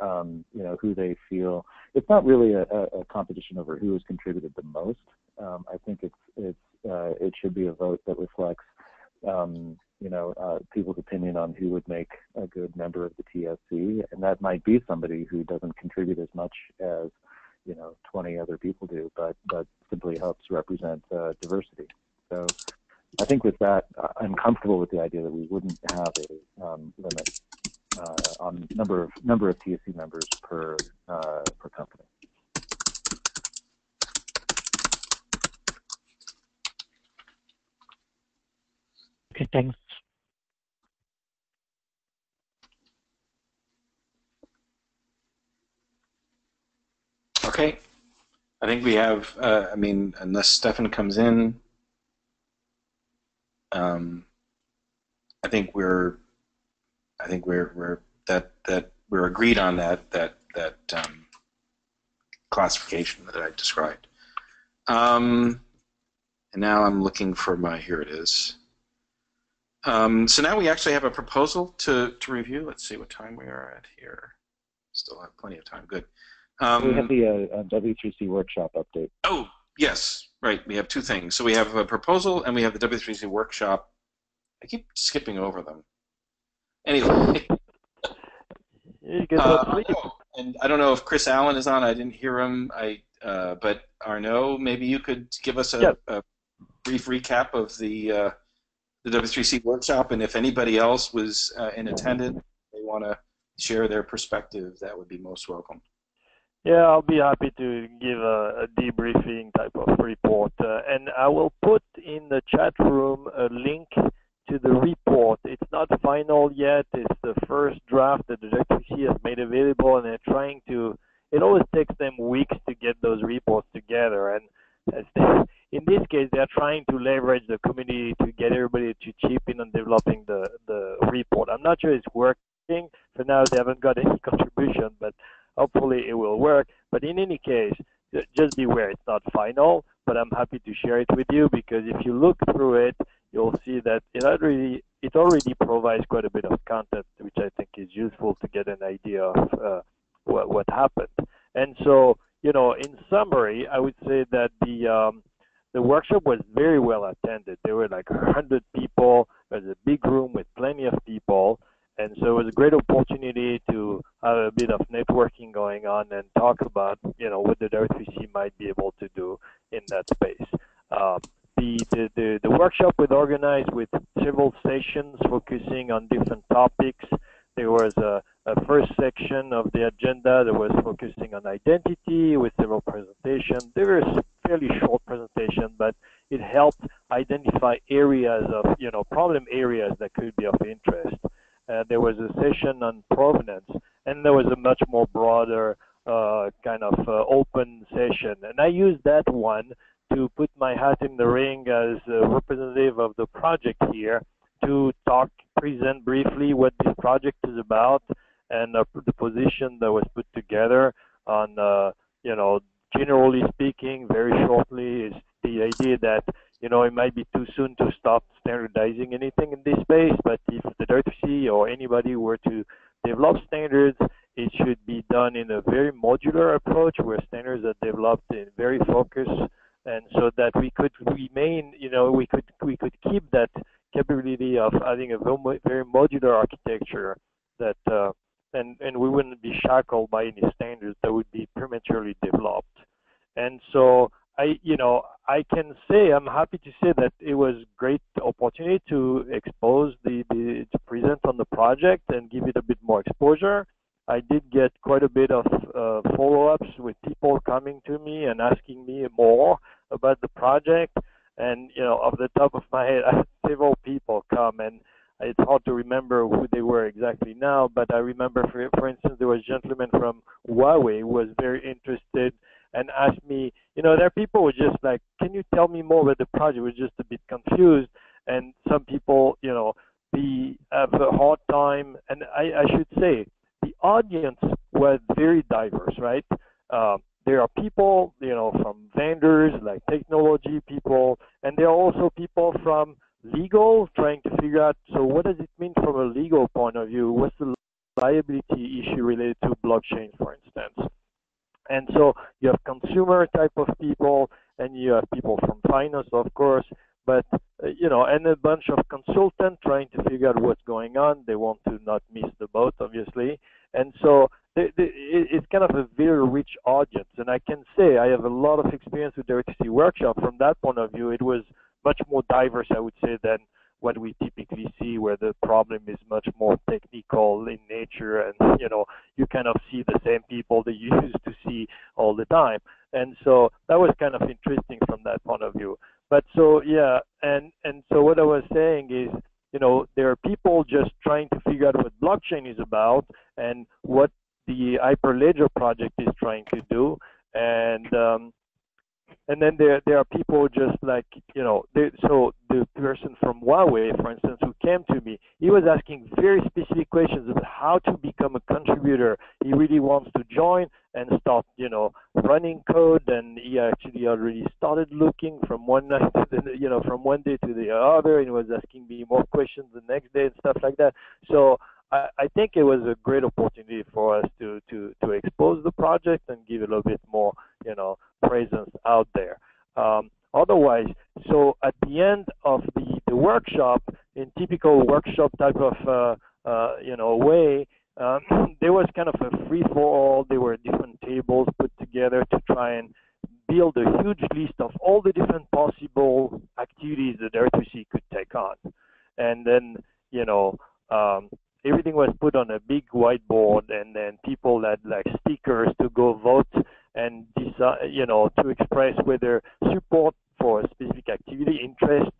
you know, who they feel. It's not really a competition over who has contributed the most. I think it should be a vote that reflects you know, people's opinion on who would make a good member of the TSC, and that might be somebody who doesn't contribute as much as, you know, 20 other people do, but simply helps represent diversity. So I think with that, I'm comfortable with the idea that we wouldn't have a limit on number of TSC members per company. Okay, thanks. Okay, I think we have. I mean, unless Stefan comes in, I think we're agreed on that classification that I described. And now I'm looking for my. Here it is. So now we actually have a proposal to review. Let's see what time we are at here. Still have plenty of time. Good. We have the W3C workshop update. Oh yes, right. We have two things. So we have a proposal and we have the W3C workshop. I keep skipping over them. Anyway, and I don't know if Chris Allen is on. I didn't hear him. But Arnaud, maybe you could give us a brief recap of the W3C workshop, and if anybody else was in attendance, they want to share their perspective. That would be most welcome. Yeah, I'll be happy to give a debriefing type of report, and I will put in the chat room a link to the report. It's not final yet. It's the first draft that the W3C has made available, and they're trying to. It always takes them weeks to get those reports together, and in this case, they're trying to leverage the community to get everybody to chip in on developing the report. I'm not sure it's working. For now, they haven't got any contribution, but hopefully it will work. But in any case, just beware, it's not final, but I'm happy to share it with you, because if you look through it, you'll see that it already provides quite a bit of content, which I think is useful to get an idea of what happened. And so, you know, in summary, I would say that the workshop was very well attended. There were like 100 people. There's a big room with plenty of people. And so it was a great opportunity to have a bit of networking going on and talk about, you know, what the W3C might be able to do in that space. The workshop was organized with several sessions focusing on different topics. There was a first section of the agenda that was focusing on identity with several presentations. They were fairly short presentations, but it helped identify areas of, you know, problem areas that could be of interest. There was a session on provenance, and there was a much more broader kind of open session. And I used that one to put my hat in the ring as a representative of the project here to present briefly what this project is about and the position that was put together on, you know, generally speaking, very shortly, is the idea that, you know, it might be too soon to stop standardizing anything in this space, but if the W3C or anybody were to develop standards, it should be done in a very modular approach where standards are developed in very focused, and so that we could remain, you know, we could keep that capability of having a very modular architecture that, and we wouldn't be shackled by any standards that would be prematurely developed. And so I can say I'm happy to say that it was great opportunity to expose to present on the project and give it a bit more exposure. I did get quite a bit of follow-ups with people coming to me and asking me more about the project. And, you know, off the top of my head, I had several people come, and it's hard to remember who they were exactly now, but I remember, for instance, there was a gentleman from Huawei who was very interested and asked me, you know, there are people who were just like, can you tell me more about the project? We're just a bit confused. and some people, you know, have a hard time. And I should say the audience was very diverse, right? There are people, you know, from vendors, like technology people, and there are also people from legal, trying to figure out, so what does it mean from a legal point of view? What's the liability issue related to blockchain, for instance? And so you have consumer type of people, and you have people from finance, of course, but, you know, and a bunch of consultants trying to figure out what's going on. They want to not miss the boat, obviously. And so it's kind of a very rich audience. And I can say I have a lot of experience with W3C workshop. From that point of view, it was much more diverse, I would say, than what we typically see, where the problem is much more technical in nature, and, you know, you kind of see the same people that you used to see all the time. And so that was kind of interesting from that point of view. But so, yeah, and so what I was saying is, you know, there are people just trying to figure out what blockchain is about and what the Hyperledger project is trying to do. And then there are people just like, you know, so the person from Huawei, for instance, who came to me, he was asking very specific questions about how to become a contributor. He really wants to join and start, you know, running code, and he actually already started looking from one night to the, you know, from one day to the other, and he was asking me more questions the next day and stuff like that. So I think it was a great opportunity for us to expose the project and give a little bit more, you know, presence out there. Otherwise, so at the end of the workshop, in typical workshop type of you know, way, there was kind of a free for all. There were different tables put together to try and build a huge list of all the different possible activities that R2C could take on, and then, you know, everything was put on a big whiteboard, and then people had like stickers to go vote and decide, you know, to express whether support for a specific activity, interest,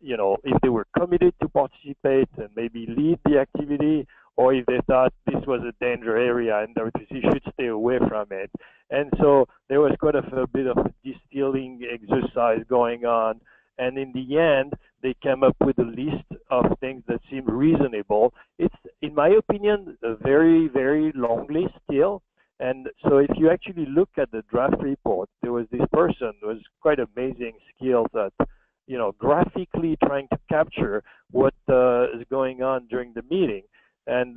you know, if they were committed to participate and maybe lead the activity, or if they thought this was a danger area and W3C should stay away from it. And so there was quite a bit of a distilling exercise going on. And in the end, they came up with a list of things that seemed reasonable. It's, in my opinion, a very, very long list still. And so if you actually look at the draft report, there was this person who was quite amazing skills at, you know, graphically trying to capture what is going on during the meeting. And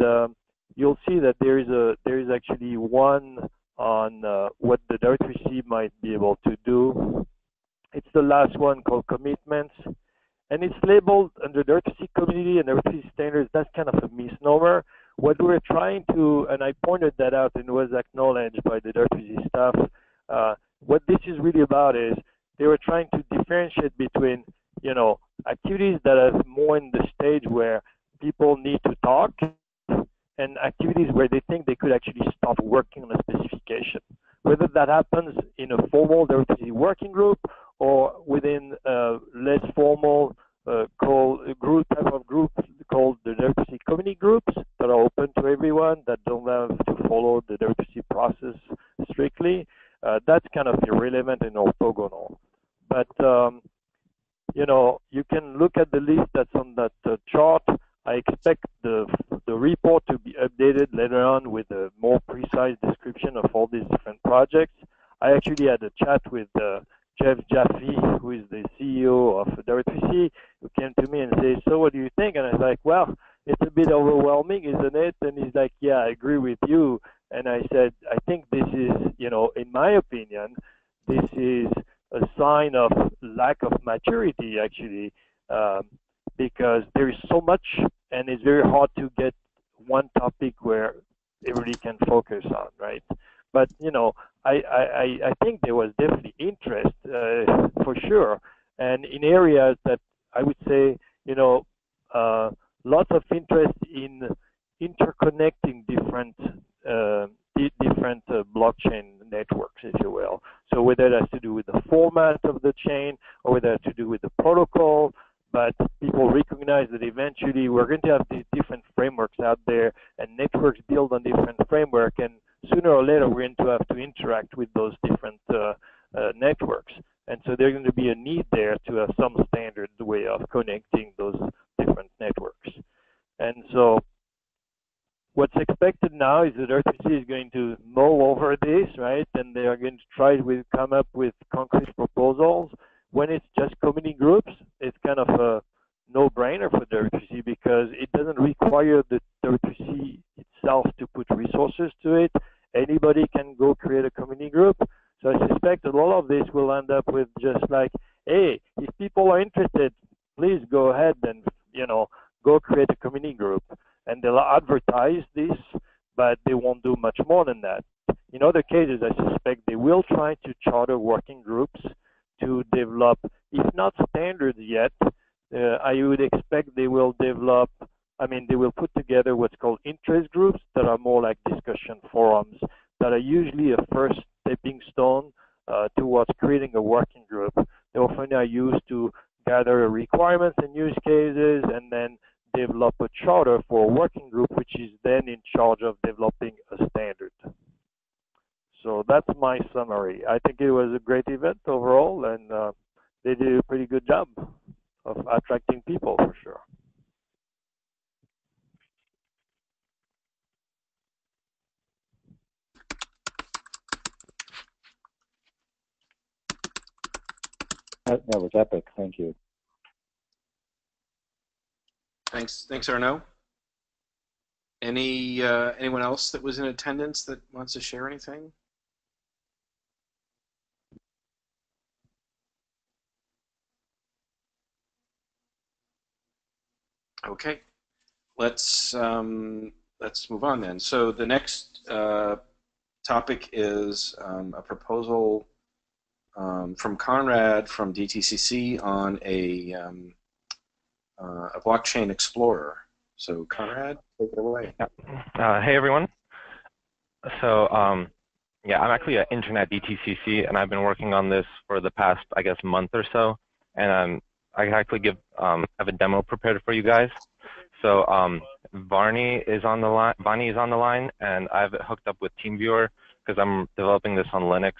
you'll see that there is actually one on what the W3C might be able to do. It's the last one called commitments, and it's labeled under the W3C community and W3C standards. That's kind of a misnomer. What we're trying to, and I pointed that out and was acknowledged by the W3C staff, what this is really about is they were trying to differentiate between, you know, activities that are more in the stage where people need to talk, and activities where they think they could actually start working on a specification. Whether that happens in a formal W3C working group or within a less formal type of group called the W3C community groups that are open to everyone, that don't have to follow the W3C process strictly, that's kind of irrelevant and orthogonal. But, you know, you can look at the list that's on that chart. I expect the report to be updated later on with a more precise description of all these different projects. I actually had a chat with Jeff Jaffe, who is the CEO of W3C, who came to me and said, so what do you think? And I was like, well, it's a bit overwhelming, isn't it? And he's like, yeah, I agree with you. And I said, I think this is, you know, in my opinion, this is a sign of lack of maturity, actually, because there is so much, and it's very hard to get one topic where everybody can focus on, right? But, you know, I think there was definitely interest, for sure, and in areas that I would say, you know, lots of interest in interconnecting different blockchain networks, if you will. So whether that's to do with the format of the chain or whether that's to do with the protocol, but people recognize that eventually we're going to have these different frameworks out there, and networks build on different frameworks, and sooner or later we're going to have to interact with those different networks. And so there's going to be a need there to have some standard way of connecting those different networks. And so what's expected now is that R3C is going to mull over this, right? And they are going to try to come up with concrete proposals. When it's just community groups, it's kind of a no-brainer for W3C because it doesn't require the W3C itself to put resources to it. Anybody can go create a community group. So I suspect a lot of this will end up with just like, hey, if people are interested, please go ahead and, you know, go create a community group. And they'll advertise this, but they won't do much more than that. In other cases, I suspect they will try to charter working groups to develop, if not standards yet, I would expect they will develop, I mean, they will put together what's called interest groups that are more like discussion forums that are usually a first stepping stone towards creating a working group. They often are used to gather requirements and use cases and then develop a charter for a working group, which is then in charge of developing a standard. So that's my summary. I think it was a great event overall, and they did a pretty good job of attracting people for sure. That was epic. Thank you. Thanks, Arnaud. Anyone else that was in attendance that wants to share anything? Okay, let's move on then. So the next topic is a proposal from Conrad from DTCC on a blockchain explorer. So Conrad, take it away. Hey everyone. So yeah, I'm actually an intern at DTCC, and I've been working on this for the past, I guess, month or so. And I can actually have a demo prepared for you guys. So Varney is on the line, and I've hooked up with TeamViewer because I'm developing this on Linux.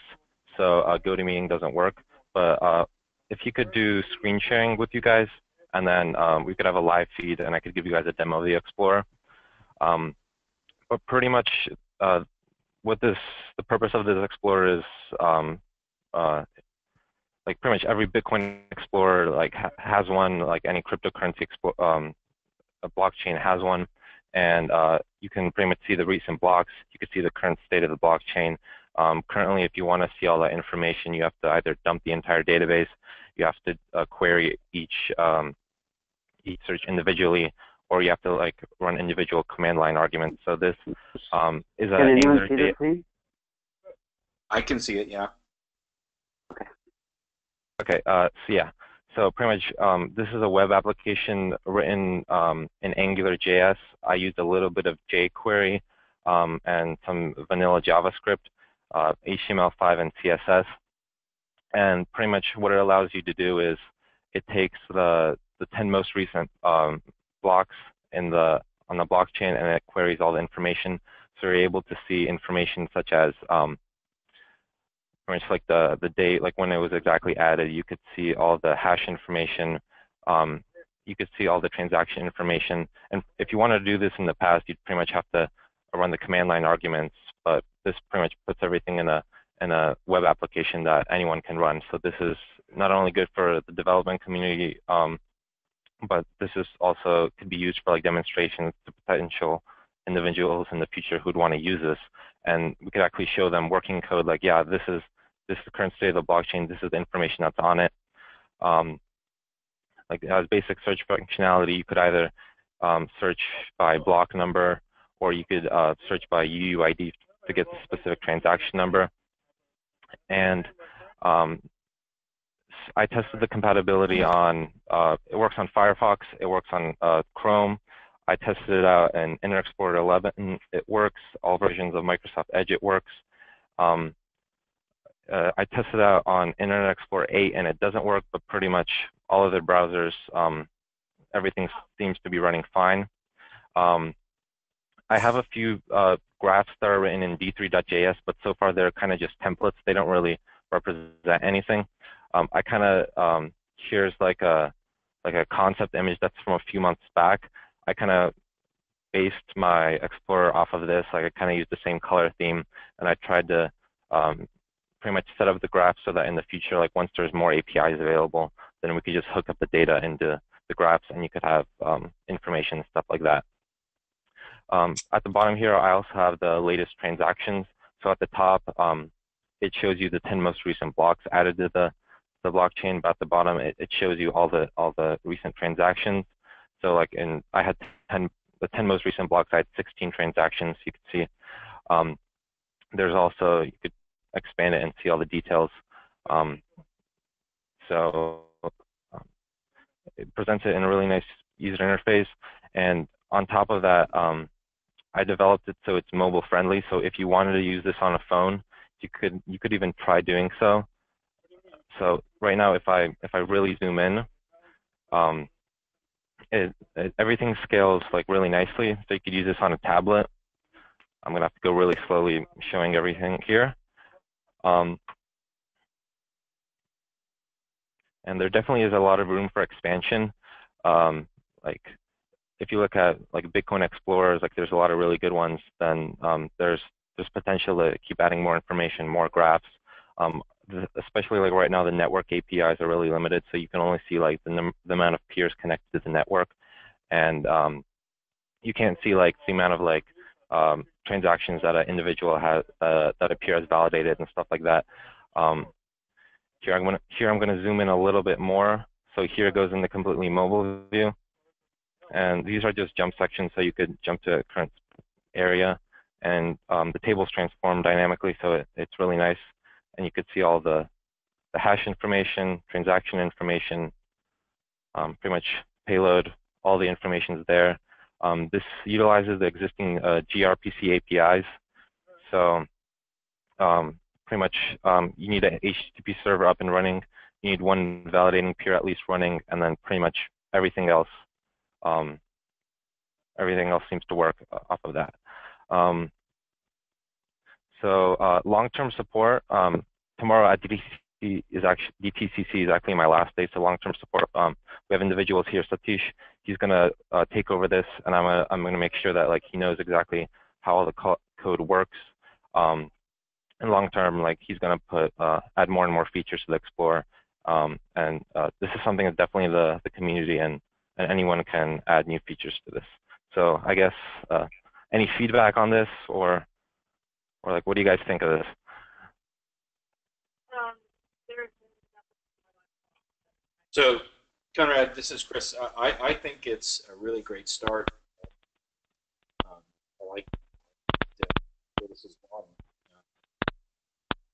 So GoToMeeting doesn't work. But if you could do screen sharing with you guys, and then we could have a live feed, and I could give you guys a demo of the Explorer. But pretty much, the purpose of this Explorer is like pretty much every Bitcoin Explorer like has one, like any cryptocurrency a blockchain has one, and you can pretty much see the recent blocks. You can see the current state of the blockchain. Currently, if you want to see all that information, you have to either dump the entire database, you have to query each search individually, or you have to like run individual command line arguments. So this is can anyone see this, please? I can see it, yeah. Okay. Okay. So yeah. So pretty much, this is a web application written in AngularJS. I used a little bit of jQuery and some vanilla JavaScript, HTML5, and CSS. And pretty much what it allows you to do is it takes the 10 most recent blocks on the blockchain, and it queries all the information. So you're able to see information such as pretty much like the date, like when it was exactly added. You could see all the hash information. You could see all the transaction information. And if you want to do this in the past, you'd pretty much have to run the command line arguments. But this pretty much puts everything in a web application that anyone can run. So this is not only good for the development community, but this is also could be used for like demonstrations to potential individuals in the future who'd want to use this. And we could actually show them working code, like, yeah, this is the current state of the blockchain. This is the information that's on it. Like as basic search functionality, you could either search by block number, or you could search by UUID to get the specific transaction number. And I tested the compatibility on, it works on Firefox, it works on Chrome. I tested it out in Internet Explorer 11, it works. All versions of Microsoft Edge, it works. I tested it out on Internet Explorer 8, and it doesn't work, but pretty much all of the browsers, everything seems to be running fine. I have a few graphs that are written in D3.js, but so far they're kind of just templates. They don't really represent anything. I kind of here's like a concept image that's from a few months back. I kind of based my Explorer off of this. Like I kind of used the same color theme, and I tried to pretty much set up the graph so that in the future, like once there's more APIs available, then we could just hook up the data into the graphs, and you could have information and stuff like that. At the bottom here, I also have the latest transactions. So at the top, it shows you the 10 most recent blocks added to the blockchain. But at the bottom, it shows you all the recent transactions. So like, and I had the 10 most recent blocks. I had 16 transactions. You can see there's also, you could expand it and see all the details. So it presents it in a really nice user interface. And on top of that, I developed it so it's mobile friendly. So if you wanted to use this on a phone, you could even try doing so. So right now, if I really zoom in, everything scales like really nicely. So you could use this on a tablet. I'm gonna have to go really slowly showing everything here. And there definitely is a lot of room for expansion. Like if you look at like Bitcoin Explorers, like there's a lot of really good ones. Then there's potential to keep adding more information, more graphs. Especially like right now, the network APIs are really limited, so you can only see like the amount of peers connected to the network, and you can't see like the amount of like transactions that an individual has that appear as validated and stuff like that. Here I'm gonna zoom in a little bit more. So here it goes in the completely mobile view. And these are just jump sections, so you could jump to a current area. And the tables transform dynamically, so it's really nice. And you could see all the hash information, transaction information, pretty much payload, all the information's there. This utilizes the existing gRPC APIs. So pretty much you need an HTTP server up and running. You need one validating peer at least running, and then pretty much everything else. Everything else seems to work off of that. So long-term support. Tomorrow at DTCC is actually my last day. So long-term support. We have individuals here. Satish, he's gonna take over this, and I'm gonna make sure that like he knows exactly how all the code works. And long-term, like he's gonna put add more and more features to the Explorer. And this is something that definitely the community and anyone can add new features to this. So I guess any feedback on this, or like, what do you guys think of this? So Conrad, this is Chris. I think it's a really great start. I like where this is going.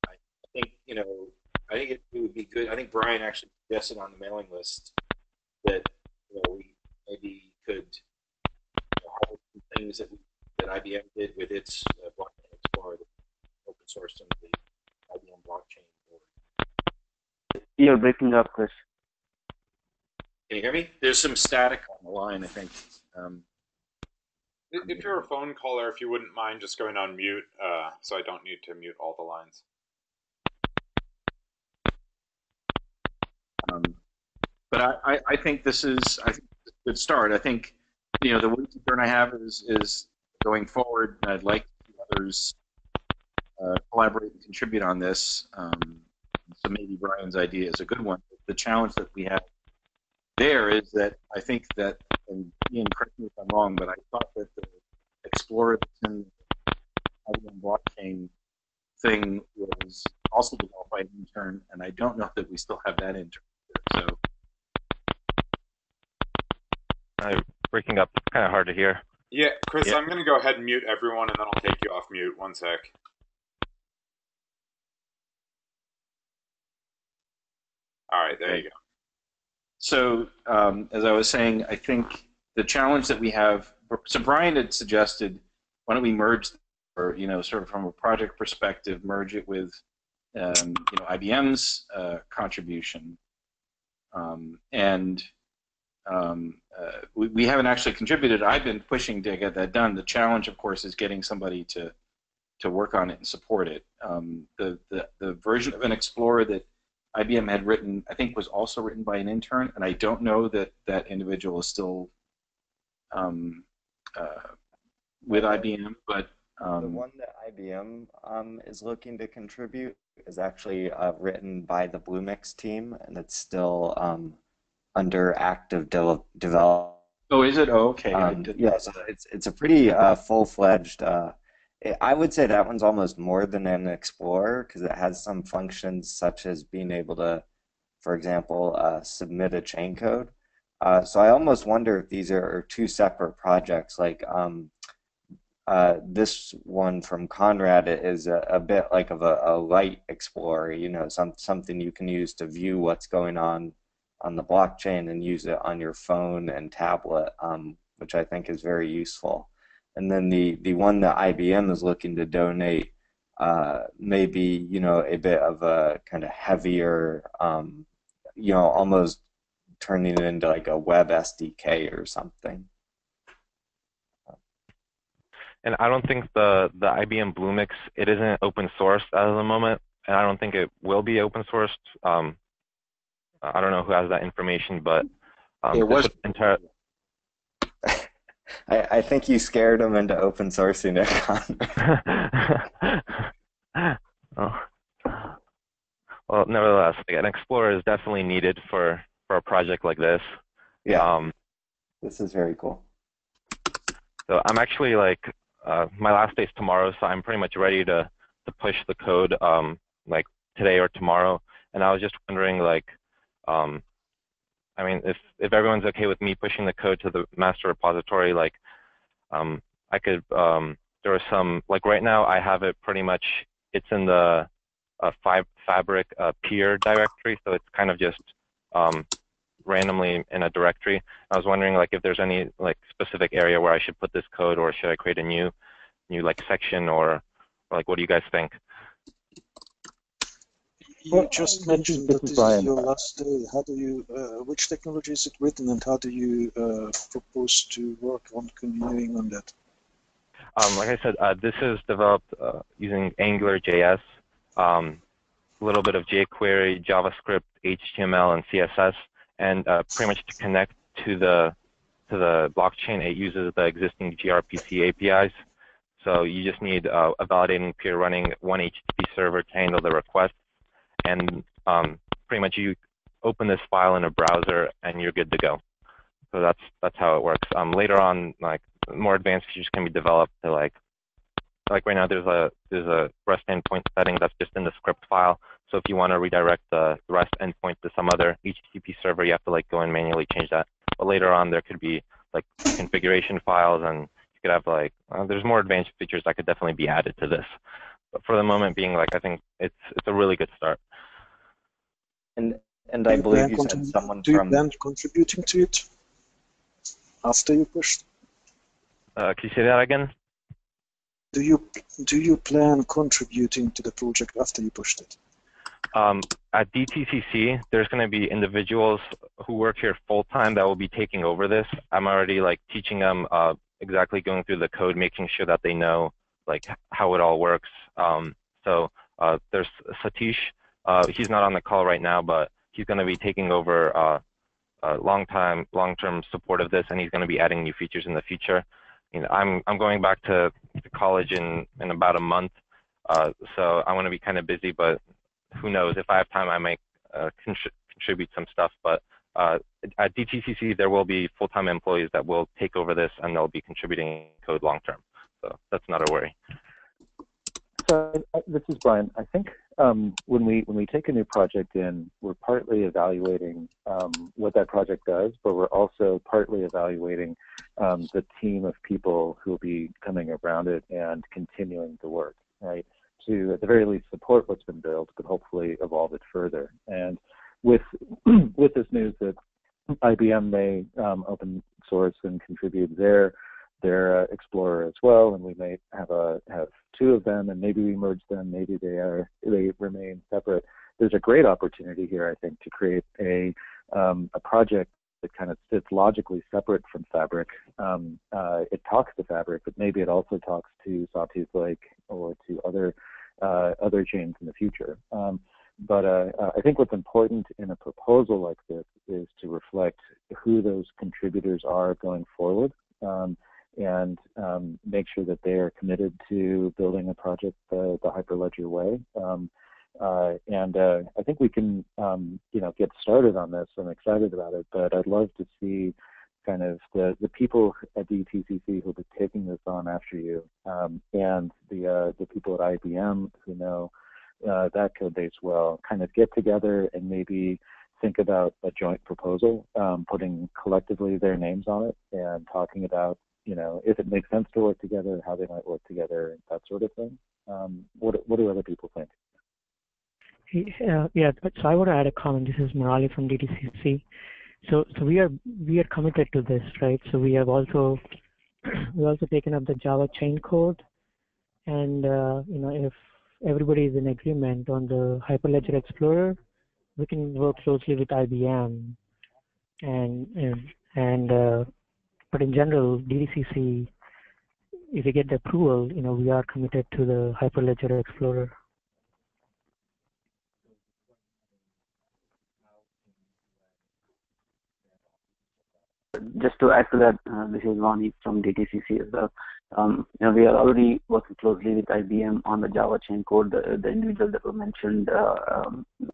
I think it would be good. I think Brian actually suggested on the mailing list that we maybe could have some things that IBM did with its blockchain explorer, the open source and the IBM blockchain board. You're breaking up, Chris. Can you hear me? There's some static on the line, I think. If you're a phone caller, if you wouldn't mind just going on mute, so I don't need to mute all the lines. But I think this is a good start. I think the one concern I have is going forward. I'd like to see others collaborate and contribute on this. So maybe Brian's idea is a good one. The challenge that we have there is that I think that, and Ian, correct me if I'm wrong, but I thought that the Explorer and IBM blockchain thing was also developed by an intern, and I don't know that we still have that intern there, so. Breaking up, it's kind of hard to hear. Yeah, Chris, yeah. I'm going to go ahead and mute everyone, and then I'll take you off mute. One sec. All right, there you go. So, as I was saying, I think the challenge that we have, so Brian had suggested, why don't we merge, or sort of from a project perspective, merge it with, IBM's contribution, we haven't actually contributed. I've been pushing to get that done. The challenge, of course, is getting somebody to work on it and support it. The version of an Explorer that IBM had written, I think was also written by an intern, and I don't know that that individual is still with IBM, but the one that IBM is looking to contribute is actually written by the Bluemix team, and it's still under active development. Oh, is it? Oh, okay. Yeah, so it's a pretty full-fledged. I would say that one's almost more than an Explorer because it has some functions such as being able to, for example, submit a chain code. So I almost wonder if these are two separate projects. Like this one from Conrad is a bit like of a light Explorer, you know, something you can use to view what's going on the blockchain and use it on your phone and tablet, which I think is very useful. And then the one that IBM is looking to donate may be, you know, a bit of a kind of heavier, you know, almost turning it into like a web SDK or something. And I don't think the IBM Bluemix, it isn't open sourced as of the moment, and I don't think it will be open sourced. I don't know who has that information, but it was entire. I think you scared them into open sourcing it. Oh. Well, nevertheless, an Explorer is definitely needed for a project like this. Yeah. This is very cool. So I'm actually like my last day's tomorrow, so I'm pretty much ready to push the code like today or tomorrow. And I was just wondering like. I mean, if everyone's okay with me pushing the code to the master repository, like I could. There was some like right now I have it pretty much. It's in the Fabric peer directory, so it's kind of just randomly in a directory. I was wondering like if there's any like specific area where I should put this code, or should I create a new like section, or like what do you guys think? You just mentioned that this is your last day. How do you? Which technology is it written, and how do you propose to work on continuing on that? Like I said, this is developed using AngularJS, a little bit of jQuery, JavaScript, HTML, and CSS, and pretty much to connect to the blockchain, it uses the existing gRPC APIs. So you just need a validating peer running one HTTP server to handle the request. And pretty much you open this file in a browser and you're good to go. So that's how it works. Later on, like more advanced features can be developed to like right now there's a REST endpoint setting that's just in the script file. So if you want to redirect the REST endpoint to some other HTTP server, you have to like go and manually change that. But later on there could be like configuration files, and you could have like there's more advanced features that could definitely be added to this. But for the moment being, like I think it's a really good start. And I believe you said someone from. Do you plan contributing to it after you pushed? Can you say that again? Do you plan contributing to the project after you pushed it? At DTCC, there's going to be individuals who work here full time that will be taking over this. I'm already like teaching them exactly going through the code, making sure that they know. Like how it all works. So there's Satish. He's not on the call right now, but he's going to be taking over long-term support of this, and he's going to be adding new features in the future. You know, I'm going back to college in about a month, so I want to be kind of busy. But who knows? If I have time, I might contribute some stuff. But at DTCC, there will be full-time employees that will take over this, and they'll be contributing code long-term. So that's not a worry. So this is Brian. I think when we take a new project in, we're partly evaluating what that project does, but we're also partly evaluating the team of people who will be coming around it and continuing the work, right? To at the very least support what's been built, but hopefully evolve it further. And with this news that IBM may open source and contribute their Explorer as well, and we may have two of them, and maybe we merge them, maybe they remain separate. There's a great opportunity here, I think, to create a project that kind of sits logically separate from Fabric. It talks to Fabric, but maybe it also talks to Sawtooth Lake or to other chains in the future. But I think what's important in a proposal like this is to reflect who those contributors are going forward, and make sure that they are committed to building a project the Hyperledger way. And I think we can, you know, get started on this. I'm excited about it, but I'd love to see kind of the people at DTCC who'll be taking this on after you, and the people at IBM who know that code base well, kind of get together and maybe think about a joint proposal, putting collectively their names on it and talking about, you know, if it makes sense to work together, how they might work together, that sort of thing. What do other people think? Yeah, so I want to add a comment. This is Murali from DTCC. So we are committed to this, right? So we have also taken up the Java chain code, and you know, if everybody is in agreement on the Hyperledger Explorer, we can work closely with IBM, and but in general, DTCC, if we get the approval, you know, we are committed to the Hyperledger Explorer. Just to add to that, this is Varney from DTCC as well. You know, we are already working closely with IBM on the Java chain code. The individual that was mentioned,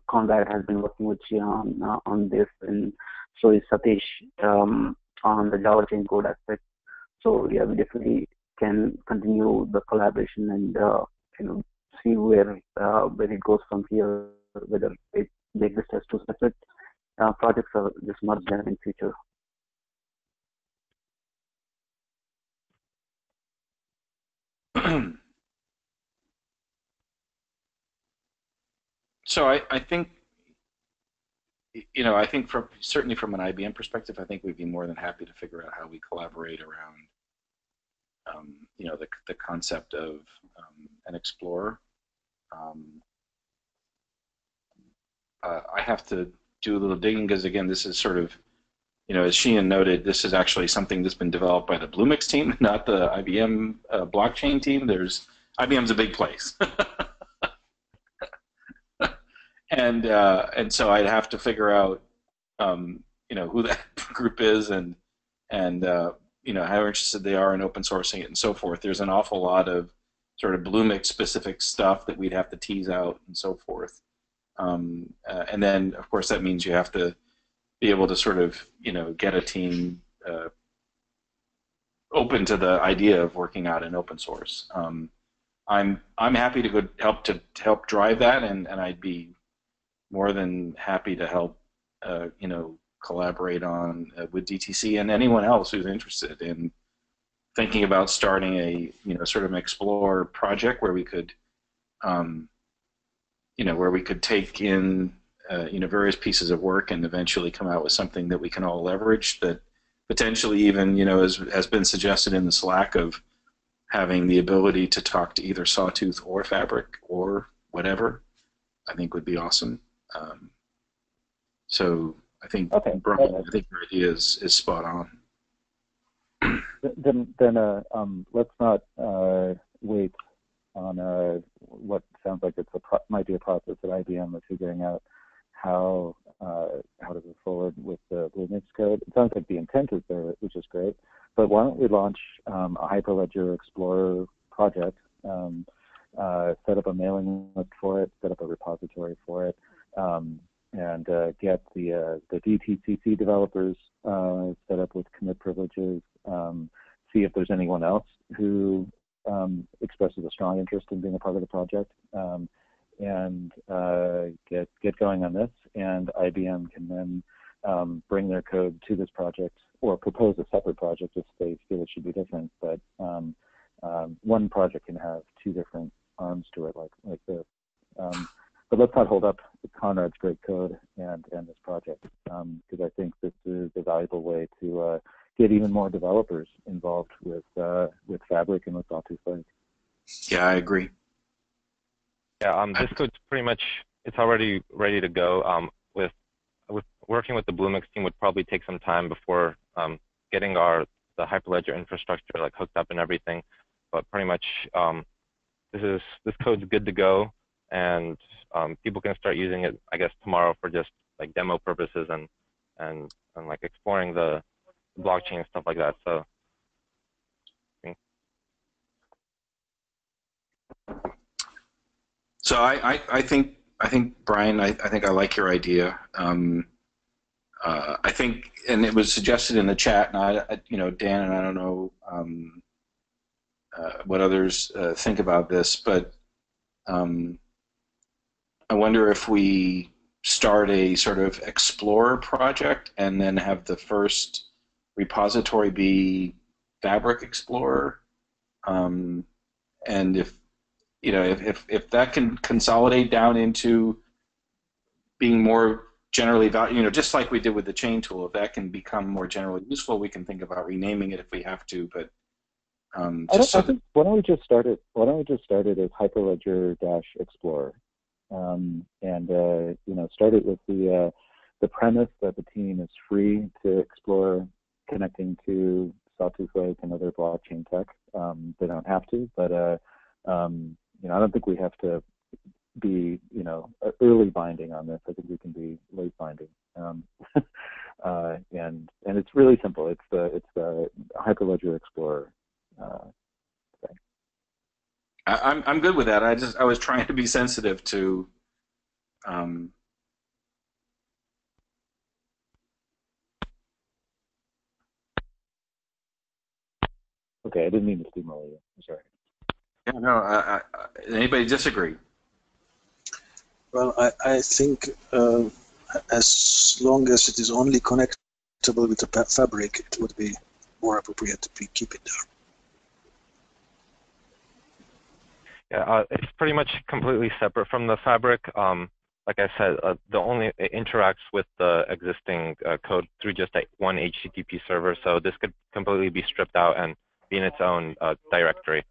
Conrad, has been working with Sheehan on this, and so is Satish on the Java chain code aspect. So yeah, we definitely can continue the collaboration and you know, see where it goes from here, whether it exists as two separate projects or just merge them in future. So I think, you know, I think from certainly from an IBM perspective, I think we'd be more than happy to figure out how we collaborate around, you know, the concept of an explorer. I have to do a little digging because, again, this is sort of, you know, as Sheehan noted, this is actually something that's been developed by the Bluemix team, not the IBM blockchain team. There's IBM's a big place. And so I'd have to figure out, you know, who that group is, and you know, how interested they are in open sourcing it and so forth. There's an awful lot of sort of Bluemix specific stuff that we'd have to tease out and so forth. And then, of course, that means you have to be able to sort of, you know, get a team open to the idea of working out in open source. I'm happy to go help drive that, and I'd be more than happy to help, you know, collaborate on with DTC and anyone else who's interested in thinking about starting a, you know, sort of an Explorer project where we could, you know, where we could take in, you know, various pieces of work and eventually come out with something that we can all leverage. That potentially even, you know, as has been suggested in the Slack, of having the ability to talk to either Sawtooth or Fabric or whatever, I think would be awesome. So I think, okay, Brian, I think your idea is spot on. Then let's not wait on what sounds like might be a process at IBM of figuring out how to move forward with the Bluemix code. It sounds like the intent is there, which is great. But why don't we launch a Hyperledger Explorer project? Set up a mailing list for it, set up a repository for it, and get the DTCC developers set up with commit privileges, see if there's anyone else who expresses a strong interest in being a part of the project, and get going on this, and IBM can then bring their code to this project or propose a separate project if they feel it should be different, but one project can have two different arms to it, like this. But let's not hold up Conrad's great code and this project, because I think this is a valuable way to get even more developers involved with Fabric and with Sawtooth Lake. Yeah, I agree. Yeah, this code's pretty much, it's already ready to go. With working with the Bluemix team would probably take some time before getting the Hyperledger infrastructure like hooked up and everything. But pretty much, this code's good to go, and people can start using it, I guess, tomorrow for just like demo purposes and like exploring the blockchain and stuff like that. So. So I think Brian, I think I like your idea. I think, and it was suggested in the chat, and I you know, Dan and I don't know what others think about this, but I wonder if we start a sort of Explorer project and then have the first repository be Fabric Explorer, and if you know, if that can consolidate down into being more generally valued, you know, just like we did with the chain tool, if that can become more generally useful, we can think about renaming it if we have to. But I think why don't we just start it? Why don't we just start it as Hyperledger-Explorer, and you know, start it with the premise that the team is free to explore connecting to Sawtooth Lake and other blockchain tech. They don't have to, but you know, I don't think we have to be, you know, early binding on this. I think we can be late binding, and it's really simple. It's the Hyperledger Explorer thing. I'm good with that. I was trying to be sensitive to. Okay, I didn't mean to steamroll you. I'm sorry. Yeah, no. Anybody disagree? Well, I think as long as it is only connectable with the Fabric, it would be more appropriate to keep it there. Yeah, it's pretty much completely separate from the Fabric. Like I said, it interacts with the existing code through just one HTTP server. So this could completely be stripped out and be in its own directory.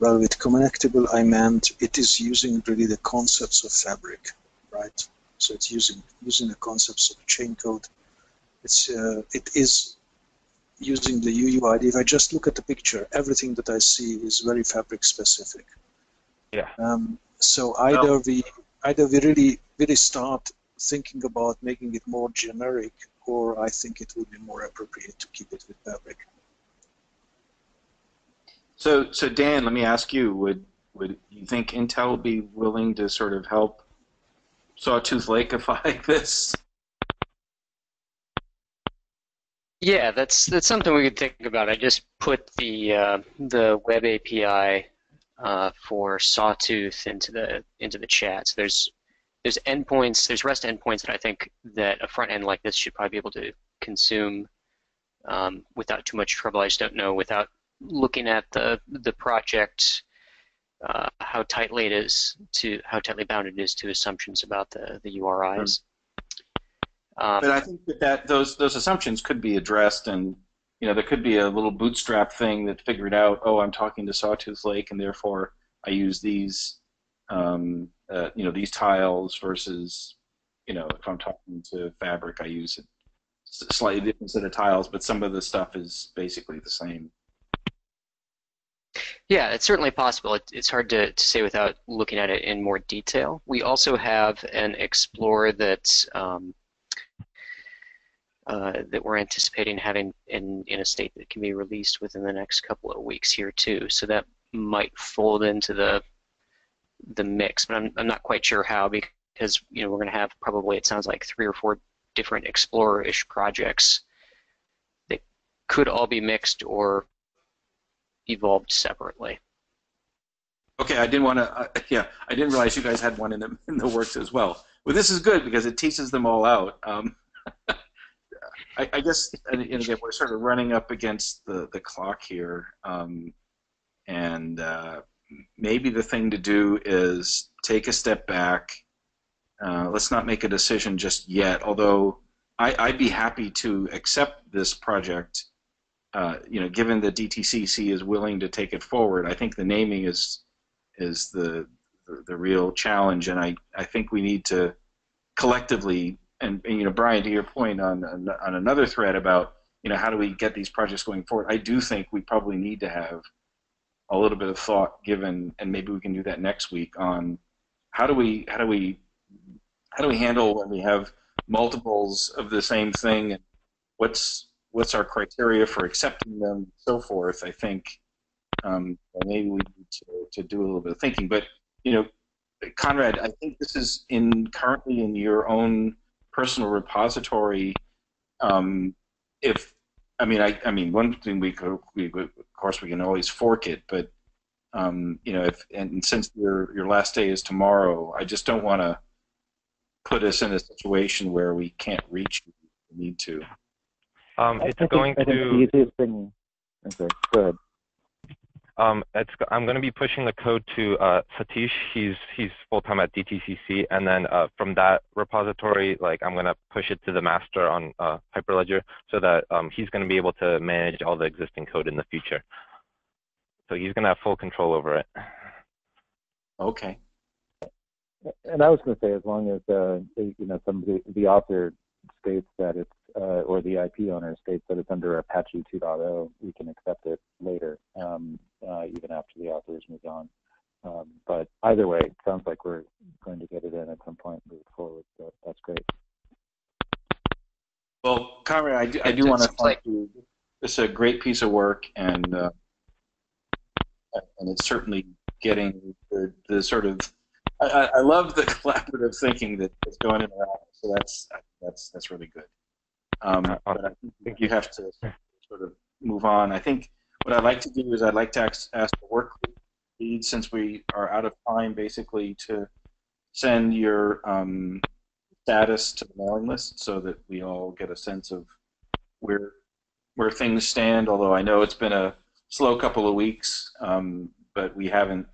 Well, with connectable, I meant it is using really the concepts of Fabric, right? So it's using the concepts of chain code. It is using the UUID. If I just look at the picture, everything that I see is very Fabric specific. Yeah. So either we really start thinking about making it more generic, or I think it would be more appropriate to keep it with Fabric. So Dan, let me ask you: Would you think Intel would be willing to sort of help Sawtooth Lakeify this? Yeah, that's something we could think about. I just put the web API for Sawtooth into the chat. So there's endpoints, there's REST endpoints that I think that a front end like this should probably be able to consume without too much trouble. I just don't know without looking at the project, how tightly bound it is to assumptions about the URIs. Mm-hmm. But I think that those assumptions could be addressed, and you know there could be a little bootstrap thing that figured out. Oh, I'm talking to Sawtooth Lake, and therefore I use these you know these tiles versus you know if I'm talking to Fabric, I use a slightly different set of tiles, but some of the stuff is basically the same. Yeah, it's certainly possible. It's hard to say without looking at it in more detail. We also have an Explorer that we're anticipating having in a state that can be released within the next couple of weeks here too. So that might fold into the mix, but I'm not quite sure how, because you know we're going to have probably, it sounds like, 3 or 4 different Explorer-ish projects that could all be mixed or evolved separately. Okay, I didn't want to. Yeah, I didn't realize you guys had one in the works as well. Well, this is good because it teases them all out. I guess, and again, we're sort of running up against the clock here, and maybe the thing to do is take a step back. Let's not make a decision just yet. Although I'd be happy to accept this project. You know, given the DTCC is willing to take it forward, I think the naming is the real challenge, and I think we need to collectively, and you know, Brian, to your point on another thread about how do we get these projects going forward? I do think we probably need to have a little bit of thought given, and maybe we can do that next week on how do we handle when we have multiples of the same thing, and what's our criteria for accepting them, and so forth. I think maybe we need to do a little bit of thinking. But Conrad, I think this is currently in your own personal repository. I mean, one thing of course, we can always fork it, but and since your last day is tomorrow, I just don't want to put us in a situation where we can't reach you if we need to. I'm going to be pushing the code to Satish. He's full-time at DTCC, and then from that repository, I'm going to push it to the master on Hyperledger, so that he's going to be able to manage all the existing code in the future. So he's going to have full control over it. Okay. And I was going to say, as long as the author states that it's or the IP owner states that it's under Apache 2.0, we can accept it later, even after the authors move on. But either way, it sounds like we're going to get it in at some point and move forward. So that's great. Well, Conrad, I do want to thank you. It's a great piece of work, and it's certainly getting the sort of. I love the collaborative thinking that is going in around. So that's really good. But I think you have to sort of move on. I think what I'd like to do is I'd like to ask the work lead, since we are out of time, basically, to send your status to the mailing list so that we all get a sense of where things stand. Although I know it's been a slow couple of weeks, but we haven't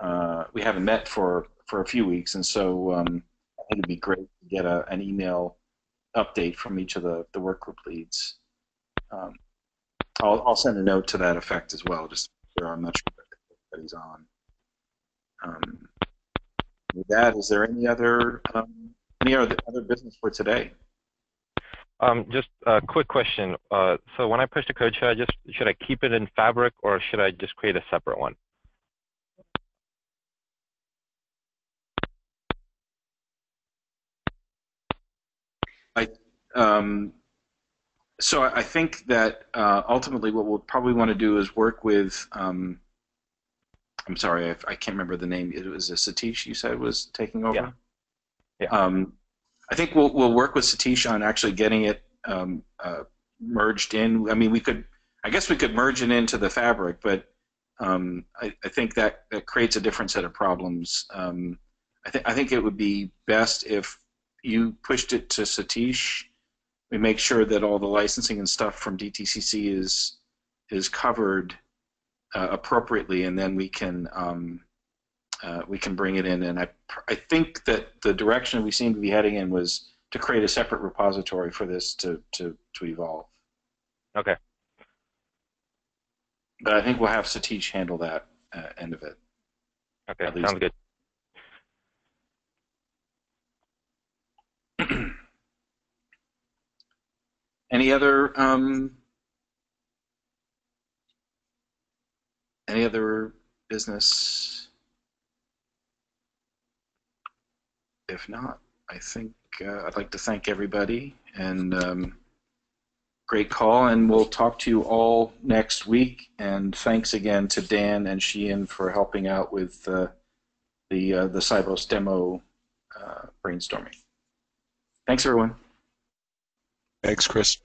met for a few weeks, and so I think it'd be great to get an email update from each of the work group leads. I'll send a note to that effect as well, just so I'm not sure that he's on. With that, is there any other business for today? Just a quick question. So when I push the code, should I keep it in Fabric, or should I just create a separate one? So I think that ultimately what we'll probably want to do is work with I'm sorry, I can't remember the name. It was Satish you said was taking over? Yeah. Yeah. I think we'll work with Satish on actually getting it merged in. I mean, I guess we could merge it into the Fabric, but I think that creates a different set of problems. I think it would be best if you pushed it to Satish. We make sure that all the licensing and stuff from DTCC is covered appropriately, and then we can bring it in. And I think that the direction we seem to be heading in was to create a separate repository for this to evolve. Okay. But I think we'll have Satish handle that end of it. Okay, sounds good. Any other business? If not, I think I'd like to thank everybody, and great call, and we'll talk to you all next week. And thanks again to Dan and Sheehan for helping out with the Sibos demo brainstorming. Thanks, everyone. Thanks, Chris.